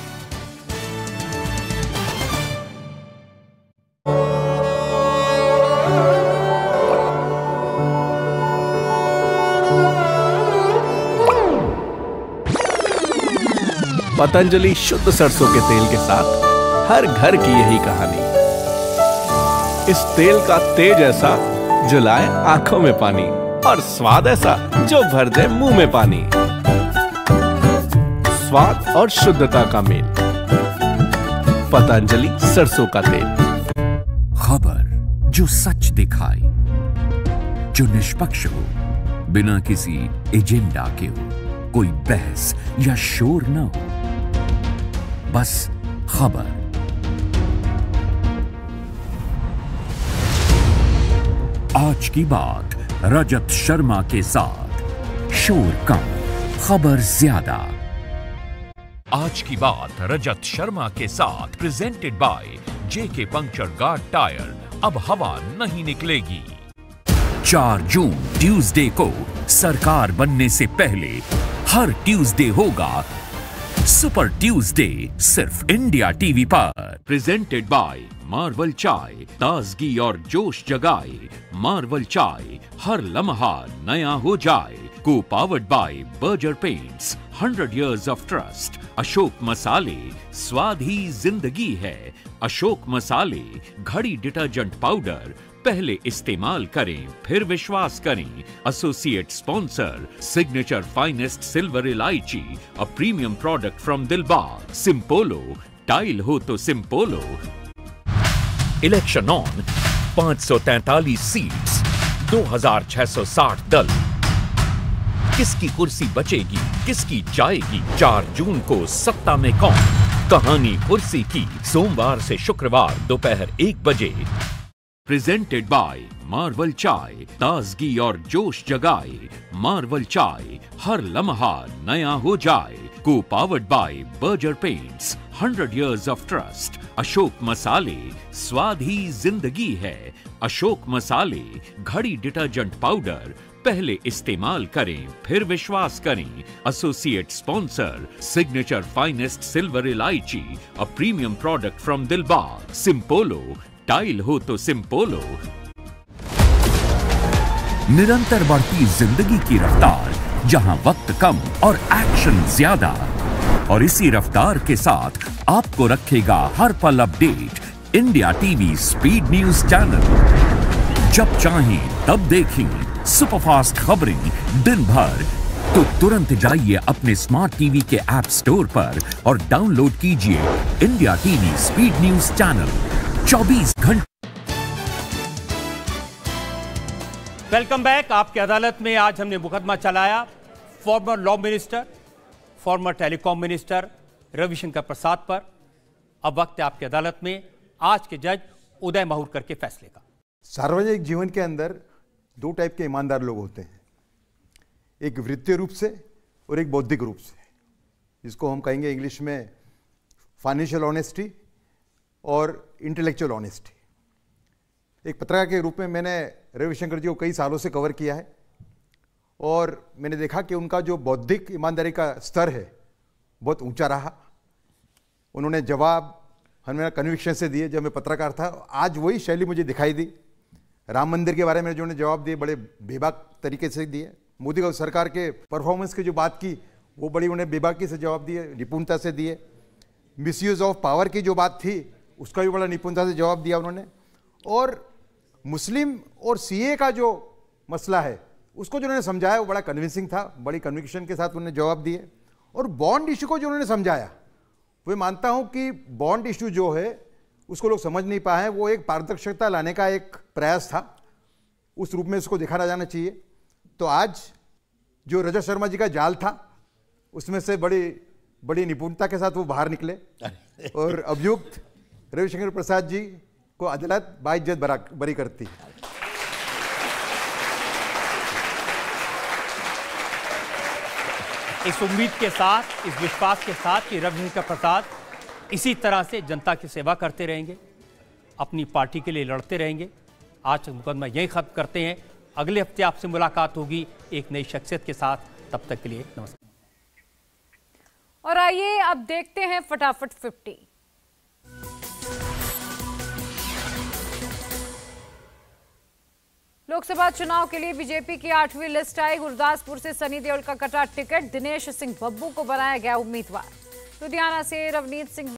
पतंजलि शुद्ध सरसों के तेल के साथ हर घर की यही कहानी। इस तेल का तेज ऐसा जो लाए आंखों में पानी, और स्वाद ऐसा जो भर दे मुंह में पानी। स्वाद और शुद्धता का मेल, पतंजलि सरसों का तेल। खबर जो सच दिखाए, जो निष्पक्ष हो, बिना किसी एजेंडा के हो, कोई बहस या शोर ना हो, बस खबर। आज की बात रजत शर्मा के साथ, शोर कम, खबर ज्यादा। आज की बात रजत शर्मा के साथ, presented by JK puncture guard tyre. अब हवा नहीं निकलेगी। 4 जून ट्यूसडे को सरकार बनने से पहले हर ट्यूसडे होगा सुपर ट्यूसडे, सिर्फ इंडिया टीवी पर। प्रेजेंटेड बाय मार्वल चाय, ताजगी और जोश जगाए। मार्वल चाय, हर लम्हा नया हो जाए। को powered by Berger paints, 100 years of trust। Ashok मसाले, स्वाद ही जिंदगी है। अशोक मसाले, घड़ी डिटर्जेंट पाउडर, पहले इस्तेमाल करें फिर विश्वास करें। Associate sponsor signature finest silver इलायची, a premium product from Dilbagh. Simpolo, tile हो तो सिंपोलो। इलेक्शन ऑन, 543 सीट्स, 2660 दल। किसकी कुर्सी बचेगी, किसकी जाएगी, 4 जून को सत्ता में कौन? कहानी कुर्सी की, सोमवार से शुक्रवार दोपहर 1 बजे। प्रेजेंटेड बाय मार्वल चाय, ताजगी और जोश जगाए। मार्वल चाय, हर लम्हा नया हो जाए। को powered by Berger paints, 100 years of trust। Ashok मसाले, स्वाद ही जिंदगी है। अशोक मसाले, घड़ी डिटर्जेंट पाउडर, पहले इस्तेमाल करें फिर विश्वास करें। Associate sponsor signature finest silver इलायची, a premium product from Dilbagh. Simpolo, tile हो तो सिंपोलो। निरंतर बढ़ती जिंदगी की रफ्तार, जहां वक्त कम और एक्शन ज्यादा, और इसी रफ्तार के साथ आपको रखेगा हर पल update India TV speed news channel. जब चाहें तब देखें सुपरफास्ट खबरें दिन भर। तो तुरंत जाइए अपने स्मार्ट टीवी के ऐप स्टोर पर और डाउनलोड कीजिए India TV speed news channel 24 घंटे। Welcome back. आपकी अदालत में आज हमने मुकदमा चलाया former law minister, former telecom minister Ravishankar Prasad पर। अब वक्त है आपकी अदालत में आज के जज उदय माहुरकर के फैसले का। सार्वजनिक जीवन के अंदर 2 टाइप के ईमानदार लोग होते हैं, एक वृत्तीय रूप से और एक बौद्धिक रूप से, जिसको हम कहेंगे इंग्लिश में फाइनेंशियल ऑनेस्टी और इंटेलेक्चुअल ऑनेस्टी। एक पत्रकार के रूप में मैंने रविशंकर जी को कई सालों से कवर किया है और मैंने देखा कि उनका जो बौद्धिक ईमानदारी का स्तर है बहुत ऊंचा रहा। उन्होंने जवाब हमें कन्विक्शन से दिए जब मैं पत्रकार था। आज वही शैली मुझे दिखाई दी। राम मंदिर के बारे में जो उन्होंने जवाब दिए बड़े बेबाक तरीके से दिए। मोदी सरकार के परफॉर्मेंस की जो बात की वो बड़ी उन्हें बेबाकी से जवाब दिए, निपुणता से दिए। मिसयूज़ ऑफ पावर की जो बात थी उसका भी बड़ा निपुणता से जवाब दिया उन्होंने। और मुस्लिम और सीए का जो मसला है उसको जो उन्होंने समझाया वो बड़ा कन्विंसिंग था, बड़ी कन्विक्शन के साथ उन्होंने जवाब दिए। और बॉन्ड इशू को जो उन्होंने समझाया वो मानता हूँ कि बॉन्ड इशू जो है उसको लोग समझ नहीं पाए, वो एक पारदर्शिता लाने का एक प्रयास था, उस रूप में उसको दिखाया जाना चाहिए। तो आज जो रजत शर्मा जी का जाल था उसमें से बड़ी बड़ी निपुणता के साथ वो बाहर निकले और अभियुक्त रविशंकर प्रसाद जी को अदालत बाइज्जत बरी करती। इस उम्मीद के साथ, इस विश्वास के साथ कि रविशंकर प्रसाद इसी तरह से जनता की सेवा करते रहेंगे, अपनी पार्टी के लिए लड़ते रहेंगे। आज का मुकदमा यहीं खत्म करते हैं। अगले हफ्ते आपसे मुलाकात होगी एक नई शख्सियत के साथ। तब तक के लिए नमस्कार। और आइए अब देखते हैं फटाफट 50। लोकसभा चुनाव के लिए बीजेपी की 8वीं लिस्ट आई। गुरदासपुर से सनी देओल का कटा टिकट, दिनेश सिंह बब्बू को बनाया गया उम्मीदवार। लुधियाना से रवनीत सिंह